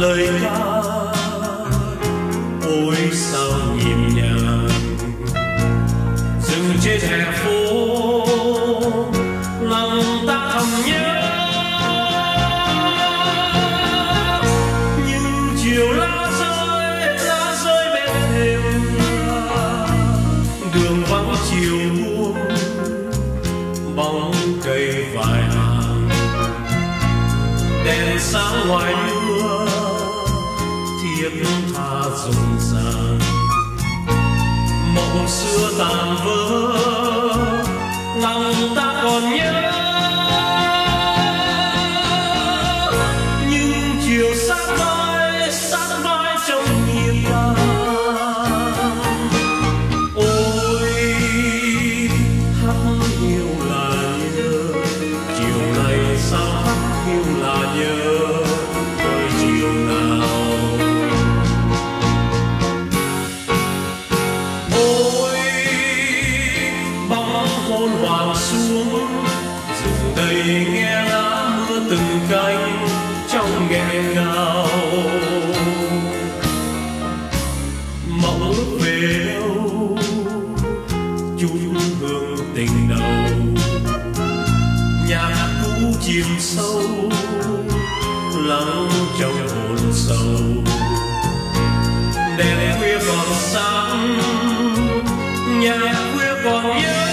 Lời ca ôi sao nhịp nhàng. Dừng trên hè phố lòng ta thầm nhớ, nhưng chiều lá rơi lá rơi bên thềm đường vắng chiều buông bóng cây vài hàng đèn sáng ngoài mưa thiếp tha rộn ràng. Mộng xưa tàn vỡ lòng ta còn nhớ, nhưng chiều sát vai sát vai trong nhịp tan. Ôi hát yêu là nhớ, chiều này sao hát yêu là nhớ. Nghe lá mưa từng cánh trong nghẹn ngào, mộng ước về đâu chút hương tình đầu. Nhạc cũ chìm sâu lắng trong hồn sâu, đèn khuya còn sáng nhạc khuya còn nhớ.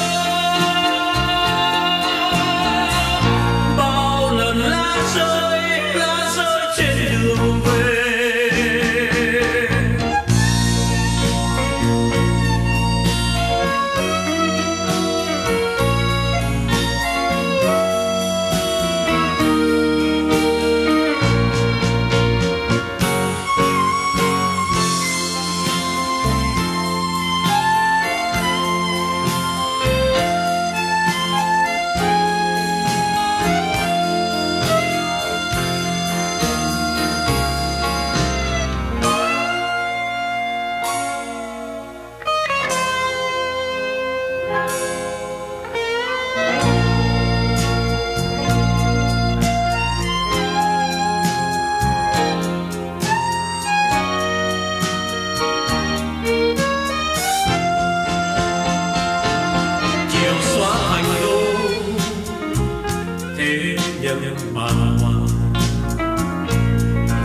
Nhân bàn hoàng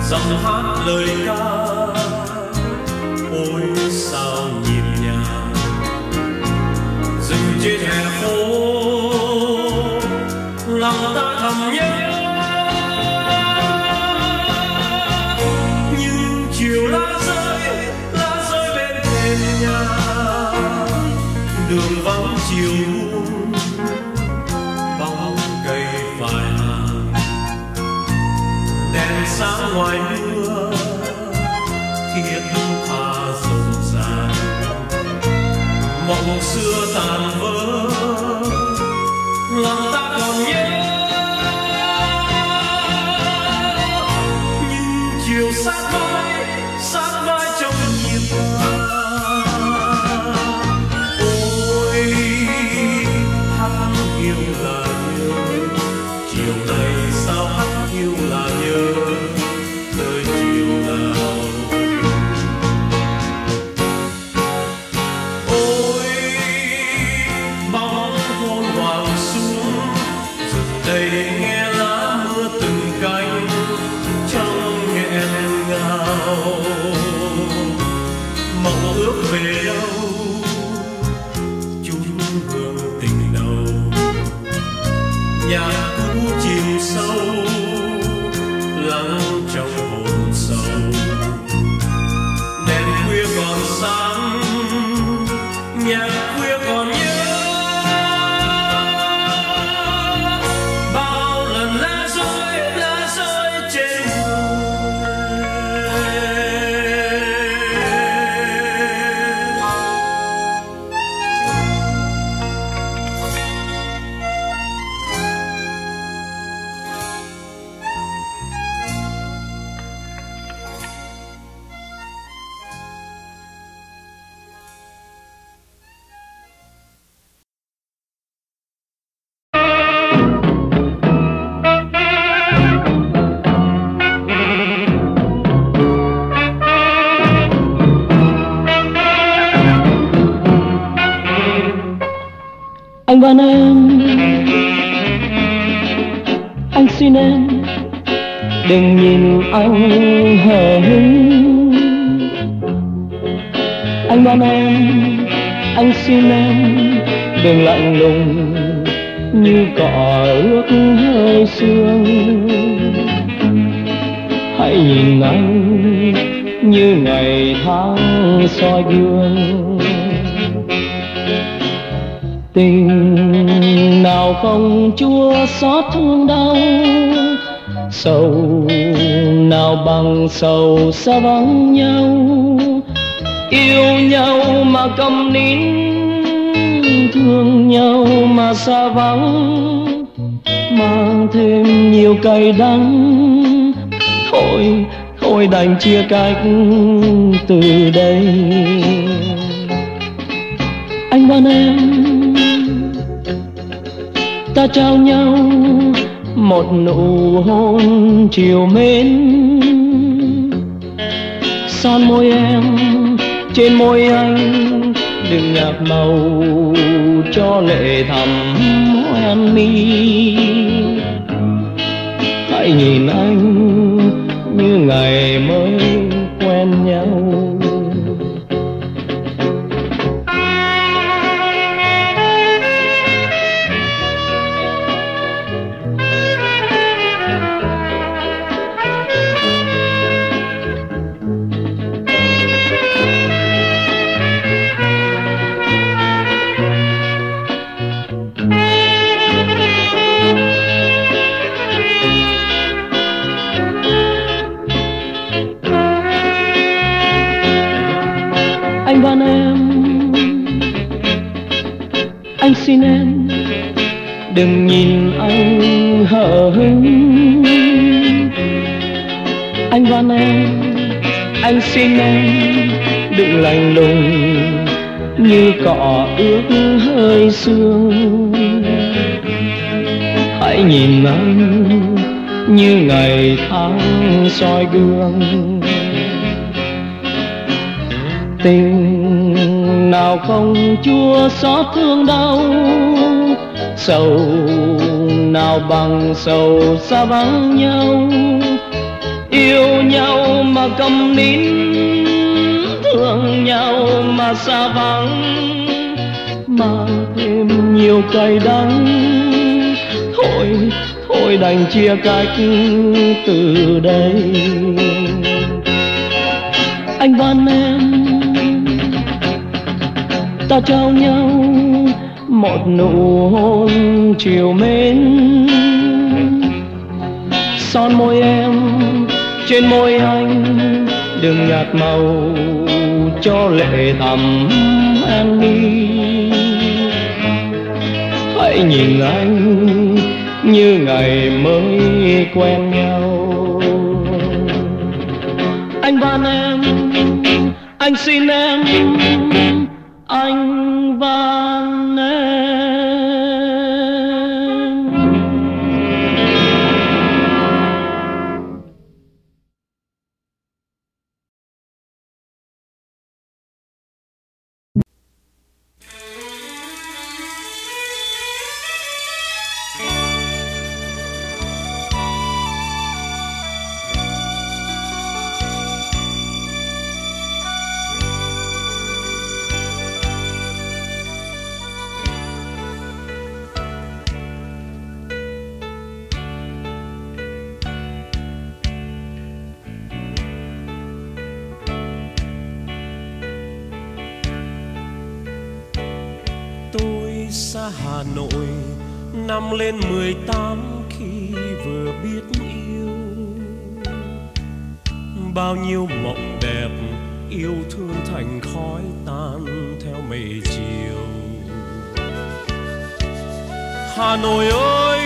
giọng hát lời ca ôi sao nhịp nhàng. Dừng trên hè phố lòng ta thầm nhớ, nhưng chiều lá rơi lá rơi bên thềm nhà đường vắng chiều buông bóng cây vài sáng ngoài mưa thiệt tha rộn ràng. Mộng xưa tàn vỡ lòng ta còn nhớ, nhưng chiều sát vai sát vai trong nhịp tan. Ôi hát yêu là nhớ, chiều nay sao hát yêu là nhớ. Bye. anh van em, anh xin em đừng nhìn anh hờ hững. Anh van em, anh xin em đừng lạnh lùng như cỏ ướt hơi sương. Hãy nhìn anh như ngày tháng soi gương. Tình nào không chua xót thương đau, sầu nào bằng sầu xa vắng nhau. Yêu nhau mà câm nín, thương nhau mà xa vắng, mang thêm nhiều cay đắng. Thôi, thôi đành chia cách từ đây. Anh van em, ta trao nhau một nụ hôn chiều mến. Son môi em trên môi anh, đừng nhạt màu cho lệ thầm hoen mi. Hãy nhìn anh như ngày mới quen nhau. Anh van em, anh xin em đừng nhìn anh hờ hững. Anh van em, anh xin em đừng lạnh lùng như cỏ ướt hơi sương. Hãy nhìn anh như ngày tháng soi gương. Tình nào không chua xót thương đau, sầu nào bằng sầu xa vắng nhau. Yêu nhau mà câm nín, thương nhau mà xa vắng, mang thêm nhiều cay đắng. Thôi, thôi đành chia cách từ đây. Anh van em, ta trao nhau một nụ hôn chiều mến. Son môi em trên môi anh, đừng nhạt màu cho lệ thầm em đi. Hãy nhìn anh như ngày mới quen nhau. Anh van em, anh xin em, anh van em. Xa Hà Nội năm lên mười tám khi vừa biết yêu, bao nhiêu mộng đẹp yêu thương thành khói tan theo mây chiều. Hà Nội ơi,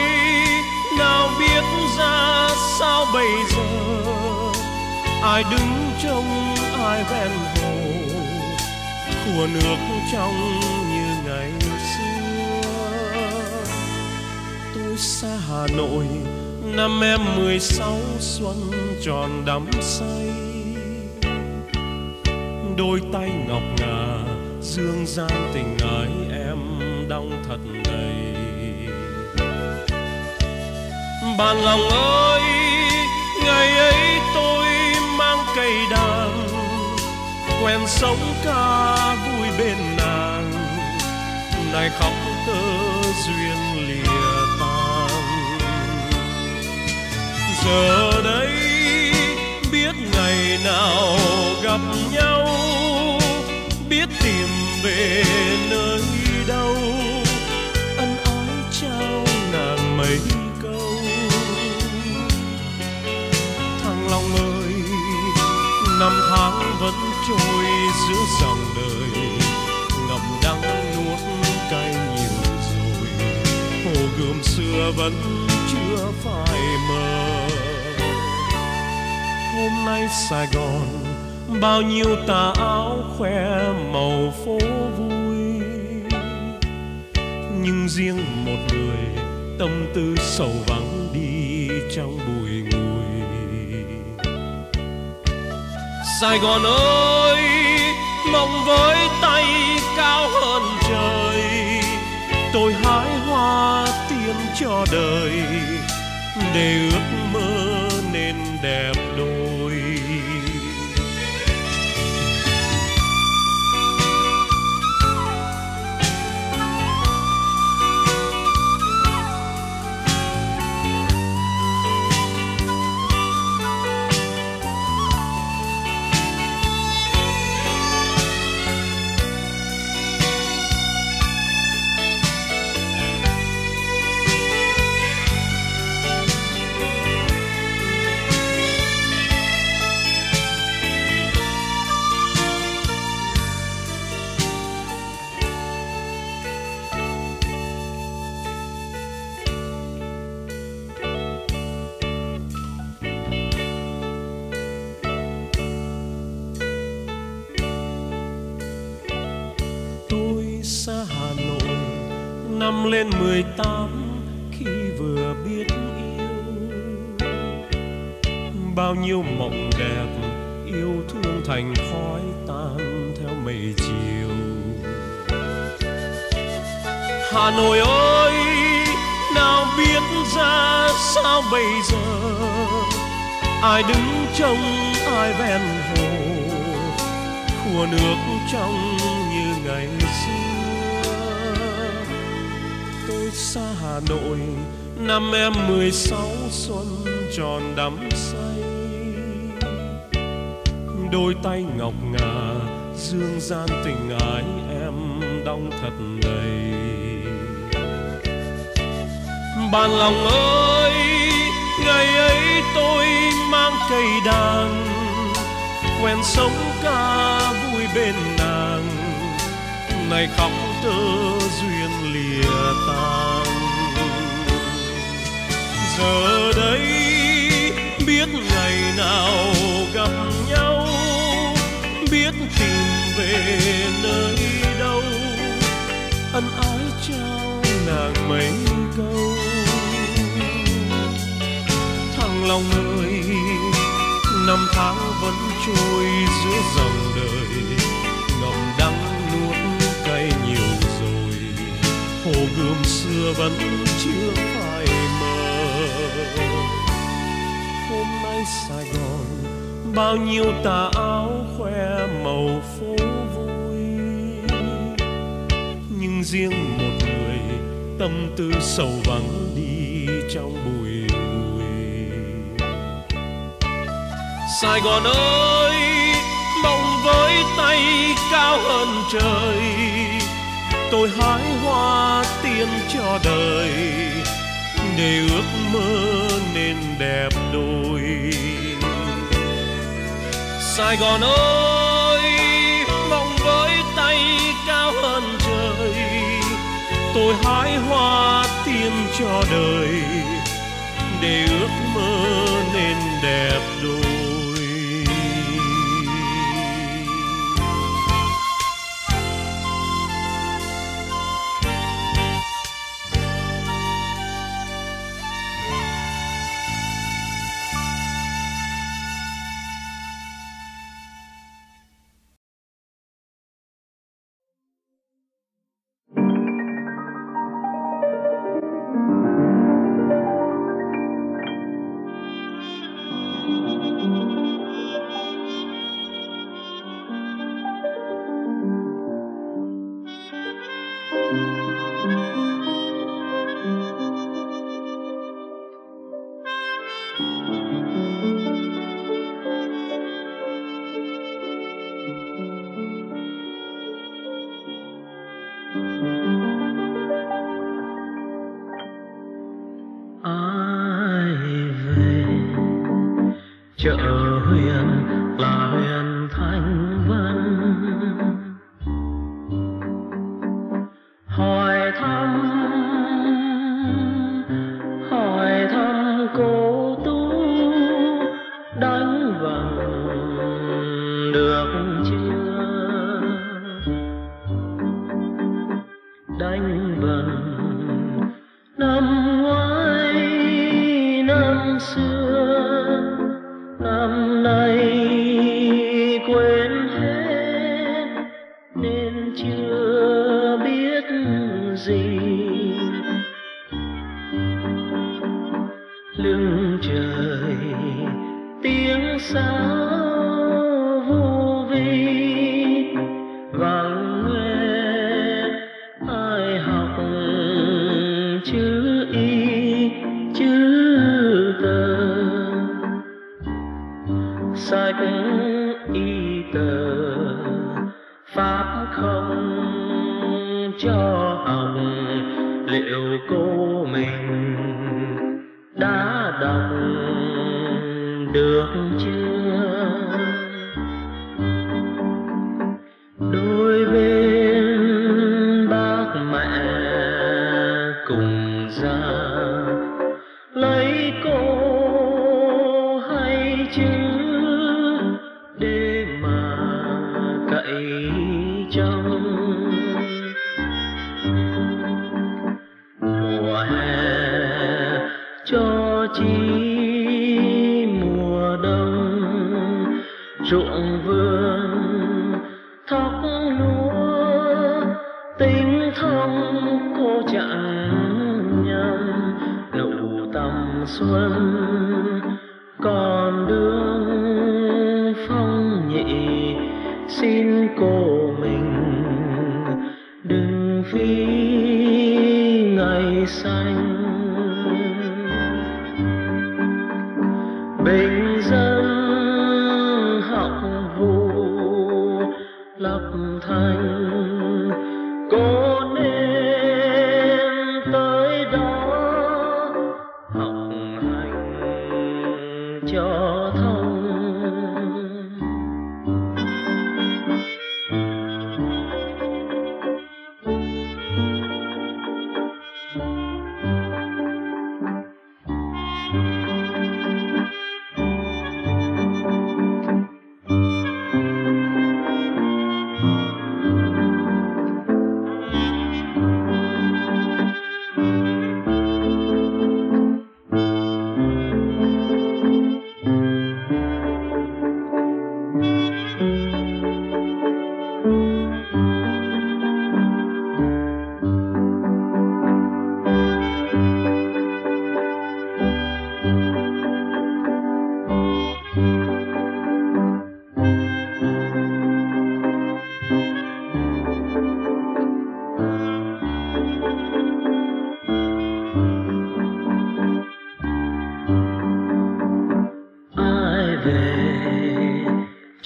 nào biết ra sao bây giờ, ai đứng trông ai ven hồ, của nước trong như ngày. Xa Hà Nội năm em mười sáu xuân tròn đắm say, đôi tay ngọc ngà dương gian tình ái em đông thật đầy. Bạn lòng ơi, ngày ấy tôi mang cây đàn, quen sống ca vui bên nàng, nay khóc tơ duyên lìa tan. Giờ đây biết ngày nào gặp nhau, biết tìm về nơi đâu, ân ái trao nàng mấy câu. Thằng lòng ơi, năm tháng vẫn trôi giữa dòng đời, ngậm đắng nuốt cay nhiều rồi, hồ gươm xưa vẫn chưa phai mờ. Hôm nay Sài Gòn bao nhiêu tà áo khoe màu phố vui, nhưng riêng một người tâm tư sầu vắng đi trong bụi ngùi. Sài Gòn ơi, mộng với tay cao hơn trời, tôi hái hoa tiêm cho đời, để ước mơ nên đẹp đôi. Xa Hà Nội năm lên mười tám, khi vừa biết yêu bao nhiêu mộng đẹp, yêu thương thành khói tan theo mây chiều. Hà Nội ơi, nào biết ra sao bây giờ, ai đứng trông ai ven hồ, khua nước trong như ngày xưa. Xa Hà Nội năm em mười sáu, xuân tròn đắm say, đôi tay ngọc ngà dương gian tình ái em đong thật đầy. Bạn lòng ơi, ngày ấy tôi mang cây đàn, quen sống ca vui bên nàng, nay khóc tơ duyên lìa tan. Giờ đây biết ngày nào gặp nhau, biết tìm về nơi đâu, ân ái trao nàng mấy câu. Thằng lòng ơi, năm tháng vẫn trôi giữa dòng đời, ngậm đắng nhiều rồi, hồ gươm xưa vẫn chưa phai mờ. Hôm nay Sài Gòn bao nhiêu tà áo khoe màu phố vui, nhưng riêng một người tâm tư sầu vắng đi trong bụi ngùi. Sài Gòn ơi, mộng với tay cao hơn trời, tôi hái hoa tiêm cho đời, để ước mơ nên đẹp đôi. Sài Gòn ơi, mộng với tay cao hơn trời, tôi hái hoa tiêm cho đời, để ước mơ nên đẹp đôi. Chợ Huyền là huyền thanh vân, hỏi thăm hỏi thăm cô tú đánh vần được chưa, đánh vần năm ngoái năm xưa năm nay quên hết nên chưa biết gì. Lưng trời tiếng sáo vu vi vắng nghe ai học chữ y chữ tờ. Sách y tờ pháp không cho học, liệu cô mình đã đọc được chưa? Đôi bên bác mẹ cùng ra lấy cô hay chứ để mà cậy trong mùa hè cho chi mùa đông, ruộng vườn thóc lúa tính thông cô chẳng nhầm, nụ tầm xuân còn đương phong nhị. Xin cô mình đừng phí ngày xanh. Bình dân học vụ lập thành, cô nên tới đó học hành cho thông.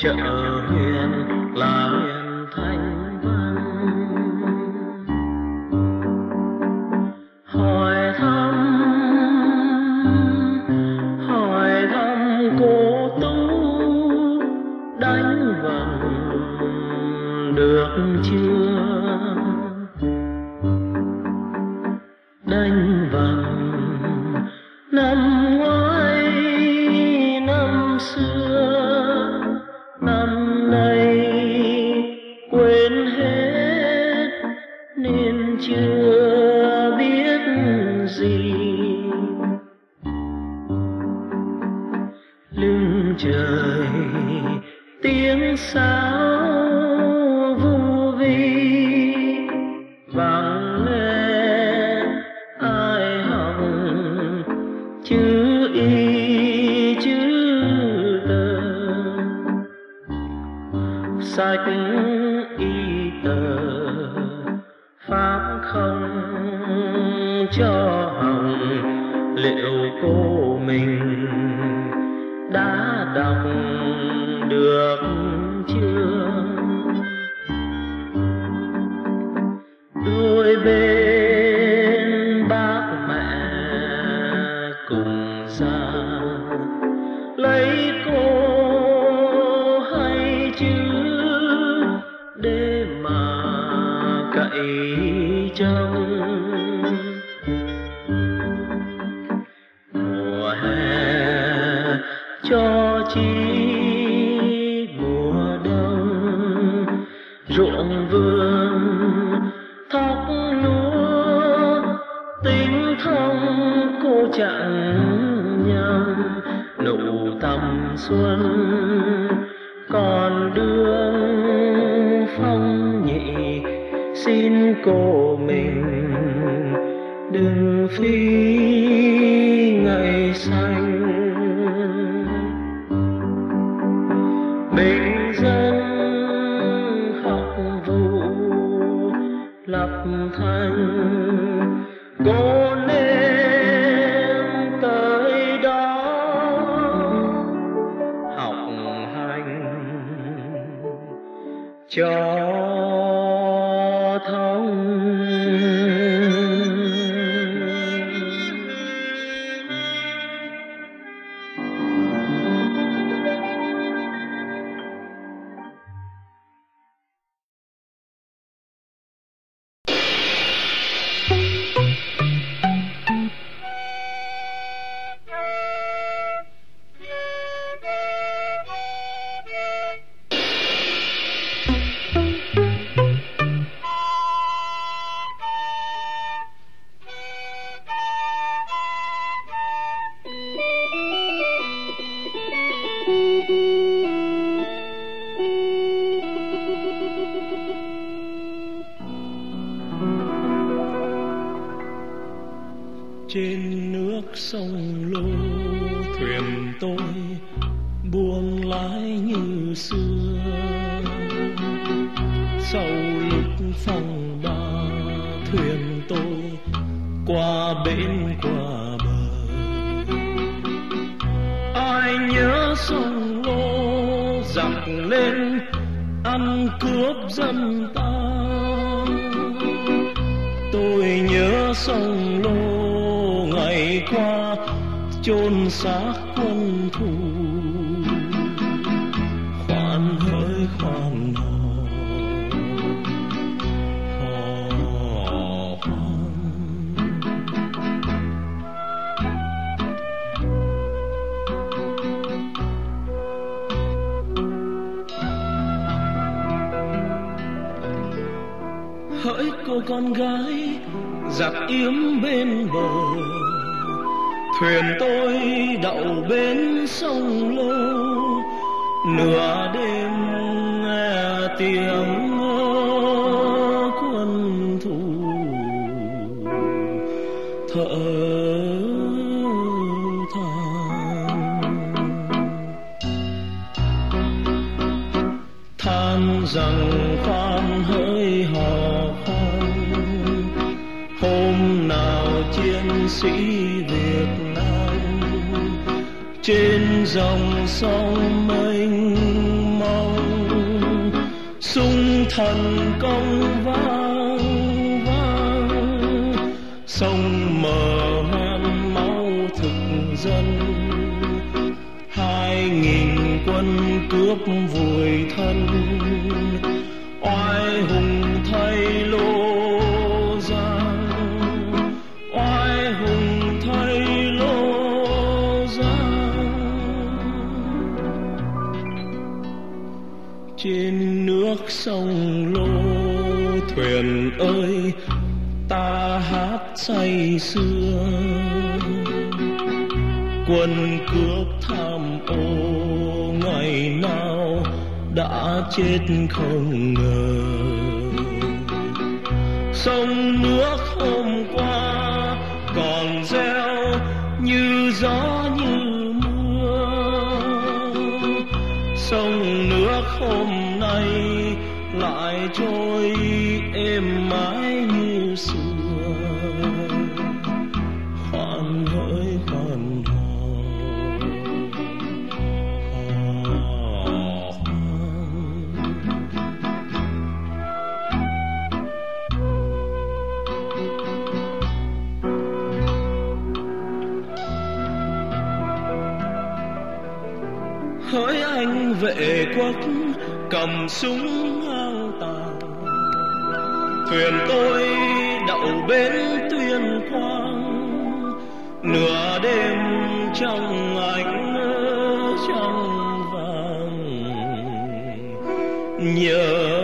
Chợ Huyền là huyền thanh vân, hỏi thăm hỏi thăm cô tú đánh vần được chưa, đánh vần năm ngoái năm xưa năm nay quên hết nên chưa biết gì. Lưng trời tiếng sáo vu vi vắng nghe ai học chữ y chữ. Sách y tờ pháp không cho hồng, liệu cô mình xa lấy cô hay chứ để mà cậy trông. Mùa hè cho chi mùa đông ruộng vườn thóc lúa tính thông cô chẳng nhầm nụ tầm xuân còn đương phong nhị xin cô mình đừng phi ngày xanh. Bình dân học vụ lập thành cô nên tới đó học hành cho thông. Trên nước sông Lô thuyền tôi buông lái như xưa, sau lúc phong ba thuyền tôi qua bến qua bờ. Ai nhớ sông Lô dọc lên ăn cướp dân ta, tôi nhớ sông Lô ngày qua chôn xác quân thù. Khoan hỡi khoan hò hò khoan, hỡi cô con gái giặt yếm bên bờ, thuyền tôi đậu bên sông Lô. Nửa đêm nghe tiếng quân thù thở than, than rằng khoan hỡi hò khoan. Hôm nào chiến sĩ trên dòng sông mênh mông súng thần công vang vang, sông mờ men máu thực dân hai nghìn quân cướp vùi thân oai hùng thay lô. Trên nước sông Lô thuyền ơi ta hát say sưa, quân cướp tham ô ngày nào đã chết không ngờ. Sông nước hôm qua còn reo như gió như mưa, sông nước hôm lại trôi êm mãi như xưa. Khoan hỡi khoan hò hò khoan, hỡi anh vệ quốc cầm súng ao tàng. Thuyền tôi đậu bến Tuyên Quang, nửa đêm trong ánh trăng vàng nhớ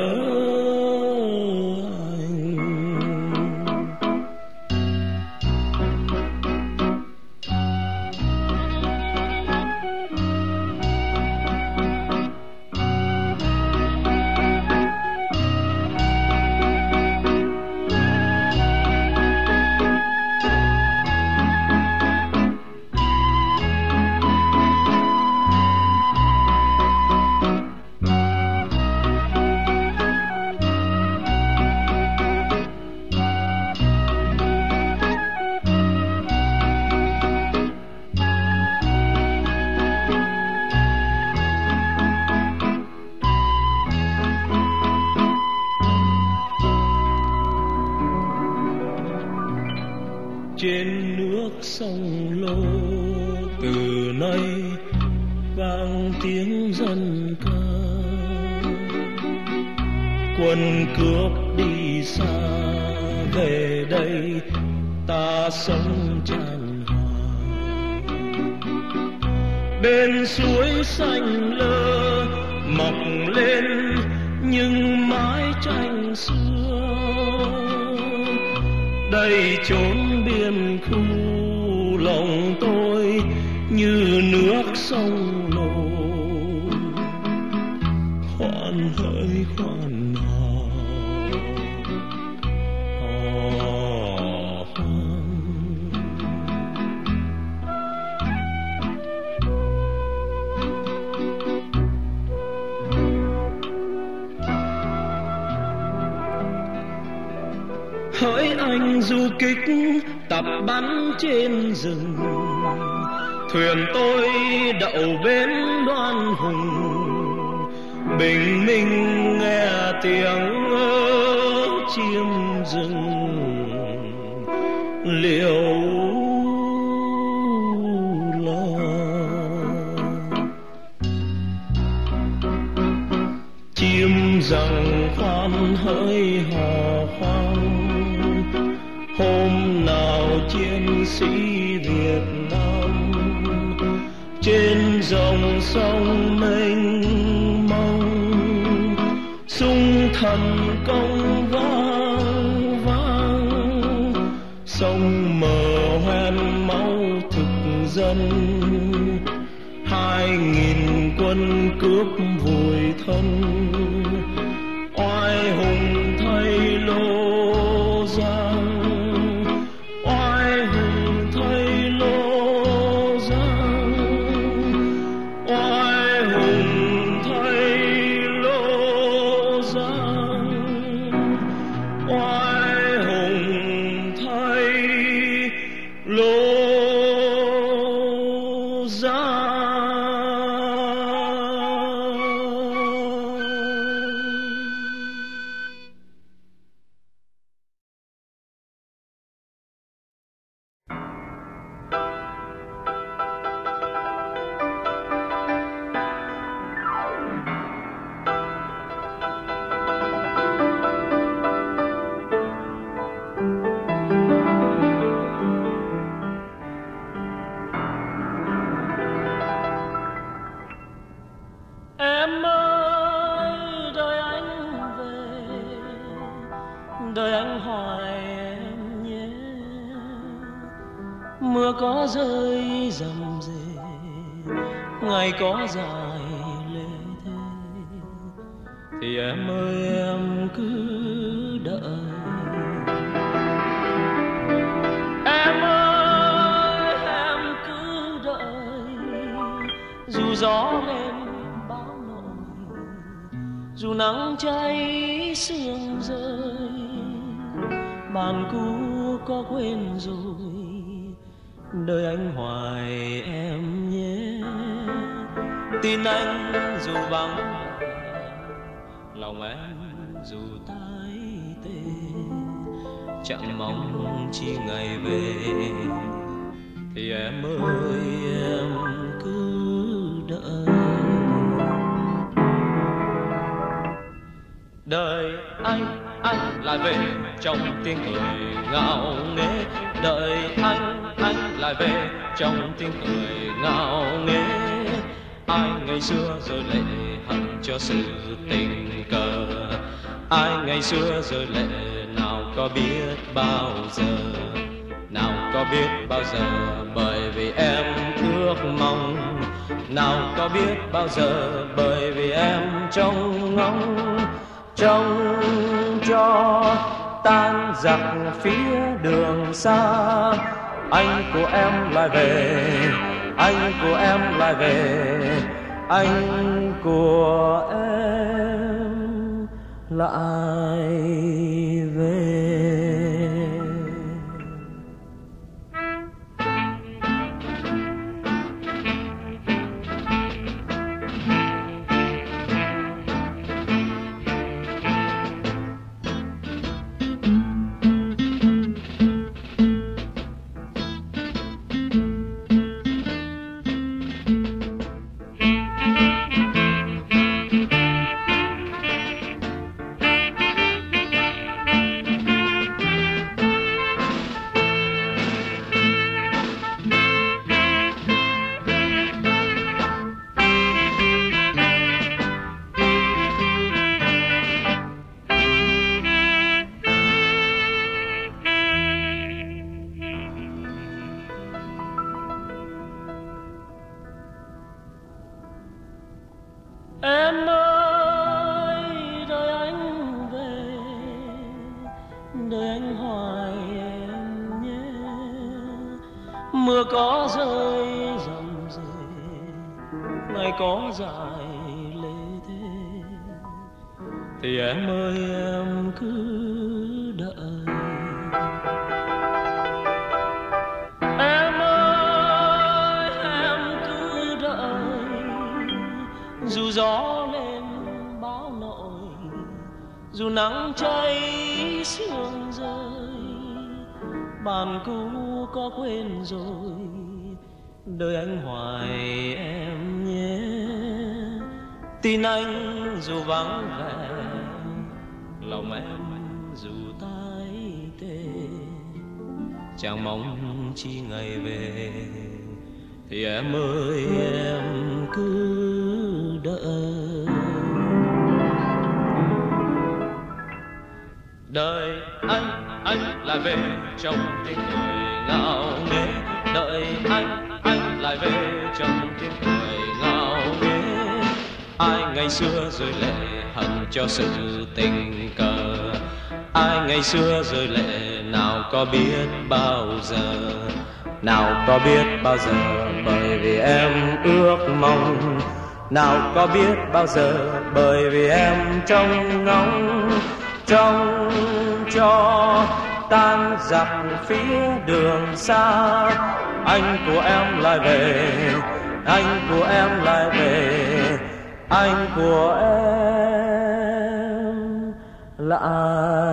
trên nước sông Lô. Từ nay vang tiếng dân ca, quân cướp đi xa về đây ta sống tràn hòa. Bên suối xanh lơ mọc lên những mái tranh xưa, đây chốn biên khu lòng tôi như nước sông Lô. Khoan hỡi khoan hò, hò khoan. Hỡi anh du kích tập bắn trên rừng, thuyền tôi đậu bến Đoan Hùng. Bình minh nghe tiếng chim rừng liều lo, chim rằng khoan hỡi hò khoan. Hôm nào chiến sĩ Việt Nam trên dòng sông mênh mông, súng thần công vang vang, sông mờ hoen máu thực dân. Hai nghìn quân cướp vùi thân, oai hùng thay Lô Giang. Thì em ơi em cứ đợi. Đời anh, anh lại về trong tiếng cười ngạo nghễ. Đời anh, anh lại về trong tiếng cười ngạo nghễ. Ai ngày xưa rồi lệ hận cho sự tình cờ, ai ngày xưa rồi lệ nào có biết bao giờ, nào có biết bao giờ bởi vì em ước mong, nào có biết bao giờ bởi vì em trông ngóng. Trông cho tan giặc phía đường xa, anh của em lại về, anh của em lại về, anh của em lại về. Chẳng mong chi ngày về thì em ơi em cứ đợi. Đời anh, anh lại về trong tiếng cười ngạo nghễ. Đời anh, anh lại về trong tiếng cười ngạo nghễ. Ai ngày xưa rồi lệ hận cho sự tình cờ, ai ngày xưa rồi lệ nào có biết bao giờ, nào có biết bao giờ bởi vì em ước mong, nào có biết bao giờ bởi vì em trông ngóng. Trông cho tan giặc phía đường xa, anh của em lại về, anh của em lại về, anh của em lại.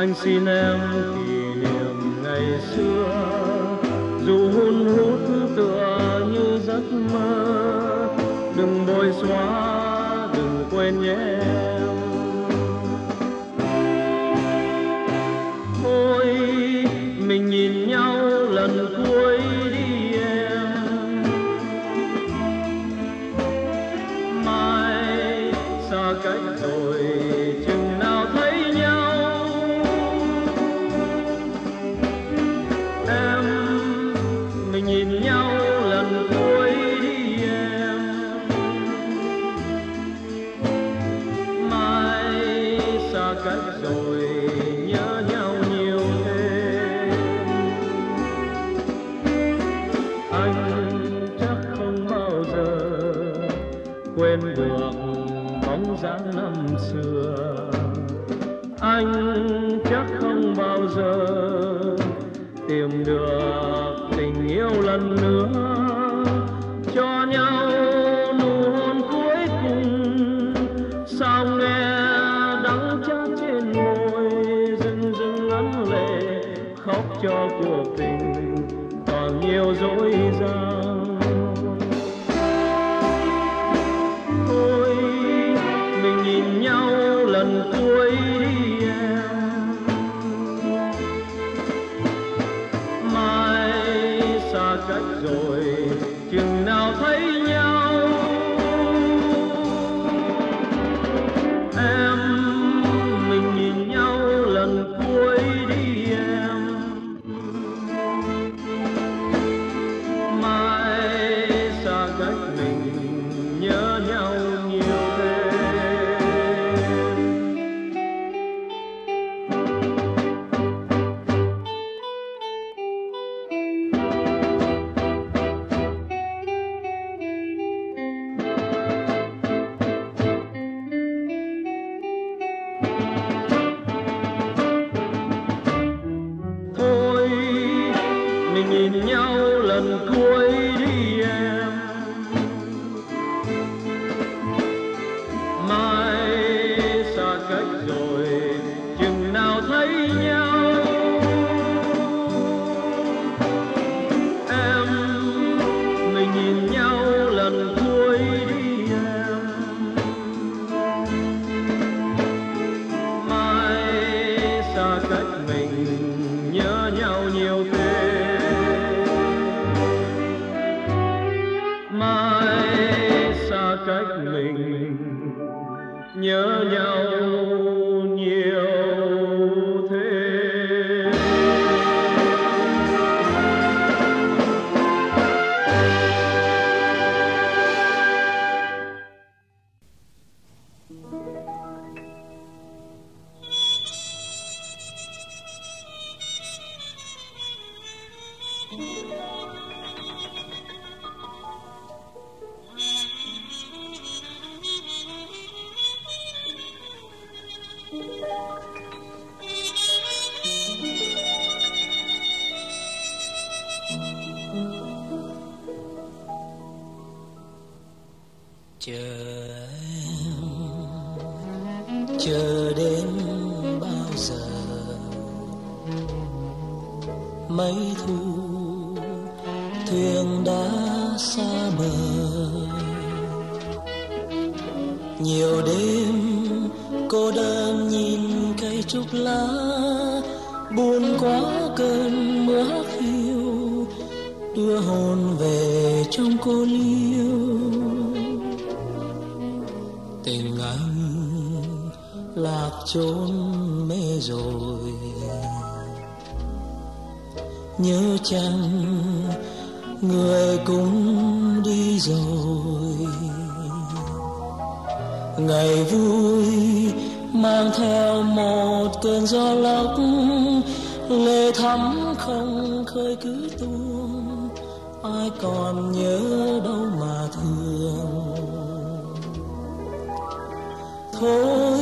Anh xin em kỷ niệm ngày xưa, dù hun hút tựa như giấc mơ, đừng bôi xóa, đừng quên nhé em. Ôi, mình nhìn nhau lần cuối đi em, mai xa cách rồi chừng nào thấy nhau. Nhìn nhau lần cuối đi tìm được tình yêu lần nữa, cho nhau nụ hôn cuối cùng. Sao nghe đắng chát trên môi, dưng dưng ngắn lệ khóc cho cuộc tình còn nhiều dối gian. Thôi mình nhìn nhau lần cuối rồi chừng nào thấy nhau. Em mình nhìn nhau lần cuối đi em, mai xa cách mình nhớ nhau nhiều thêm. Nhìn nhau lần cuối đi em, mai xa cách rồi chừng nào thấy nhau. Em mình nhìn nhau lần cuối đi em, mai xa cách mình nhớ nhau nhiều thêm. Cách mình nhớ nhau nhiều thế. Chờ đến bao giờ mấy thu thuyền đã xa bờ, nhiều đêm cô đơn nhìn cây trúc lá buồn quá cơn mưa hiu, đưa hồn về trong cô liêu. Tình anh lạc chốn mê rồi, nhớ chăng người cũng đi rồi. Ngày vui mang theo một cơn gió lốc, lệ thắm không khơi cứ tuôn, ai còn nhớ đâu mà thương. Thôi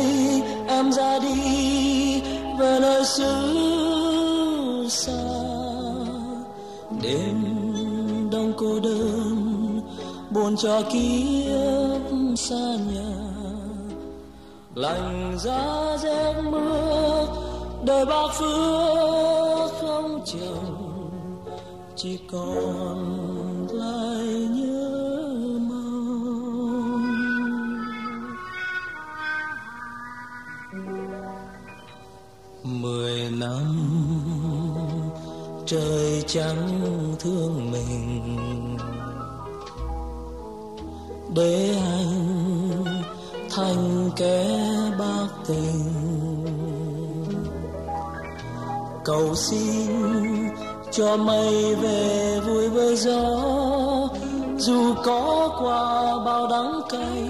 em ra đi về nơi xứ xa, đêm đông cô đơn buồn cho kiếp xa nhà. Lạnh giá rét mưa đời bạc phước không chồng, chỉ còn lại nhớ mong. Mười năm trời chẳng thương mình, để anh thành kẻ bạc tình. Cầu xin cho mây về vui với gió, dù có qua bao đắng cay,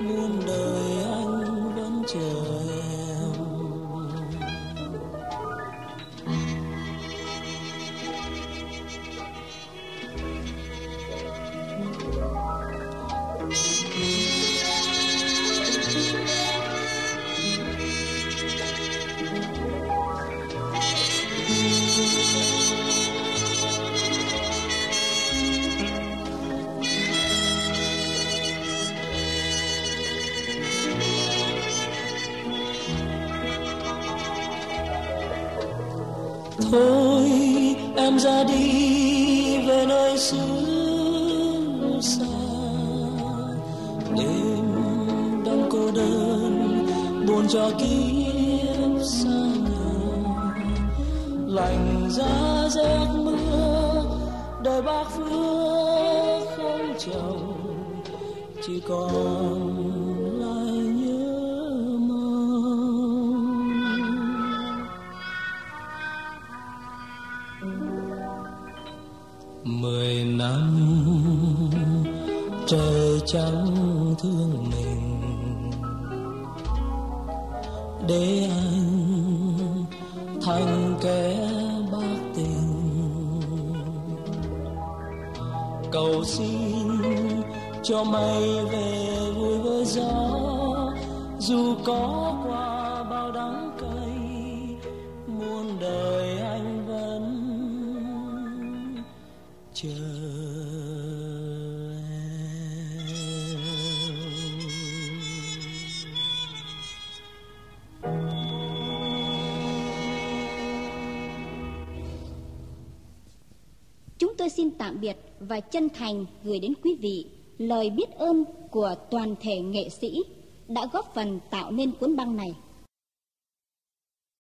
muôn đời anh vẫn chờ em. We'll be right back. vội em ra đi về nơi xứ xa. Đêm đông cô đơn buồn cho kiếp xa nhà, lạnh giá rét mưa đời bác phước không chồng, chỉ còn lại nhớ mong. Mười năm trời trắng thương mình, để anh thành kẻ bạc tình. Cầu xin cho mây về vui với gió, dù có qua bao đắng cay, muôn đời anh vẫn chờ. Tôi xin tạm biệt và chân thành gửi đến quý vị lời biết ơn của toàn thể nghệ sĩ đã góp phần tạo nên cuốn băng này.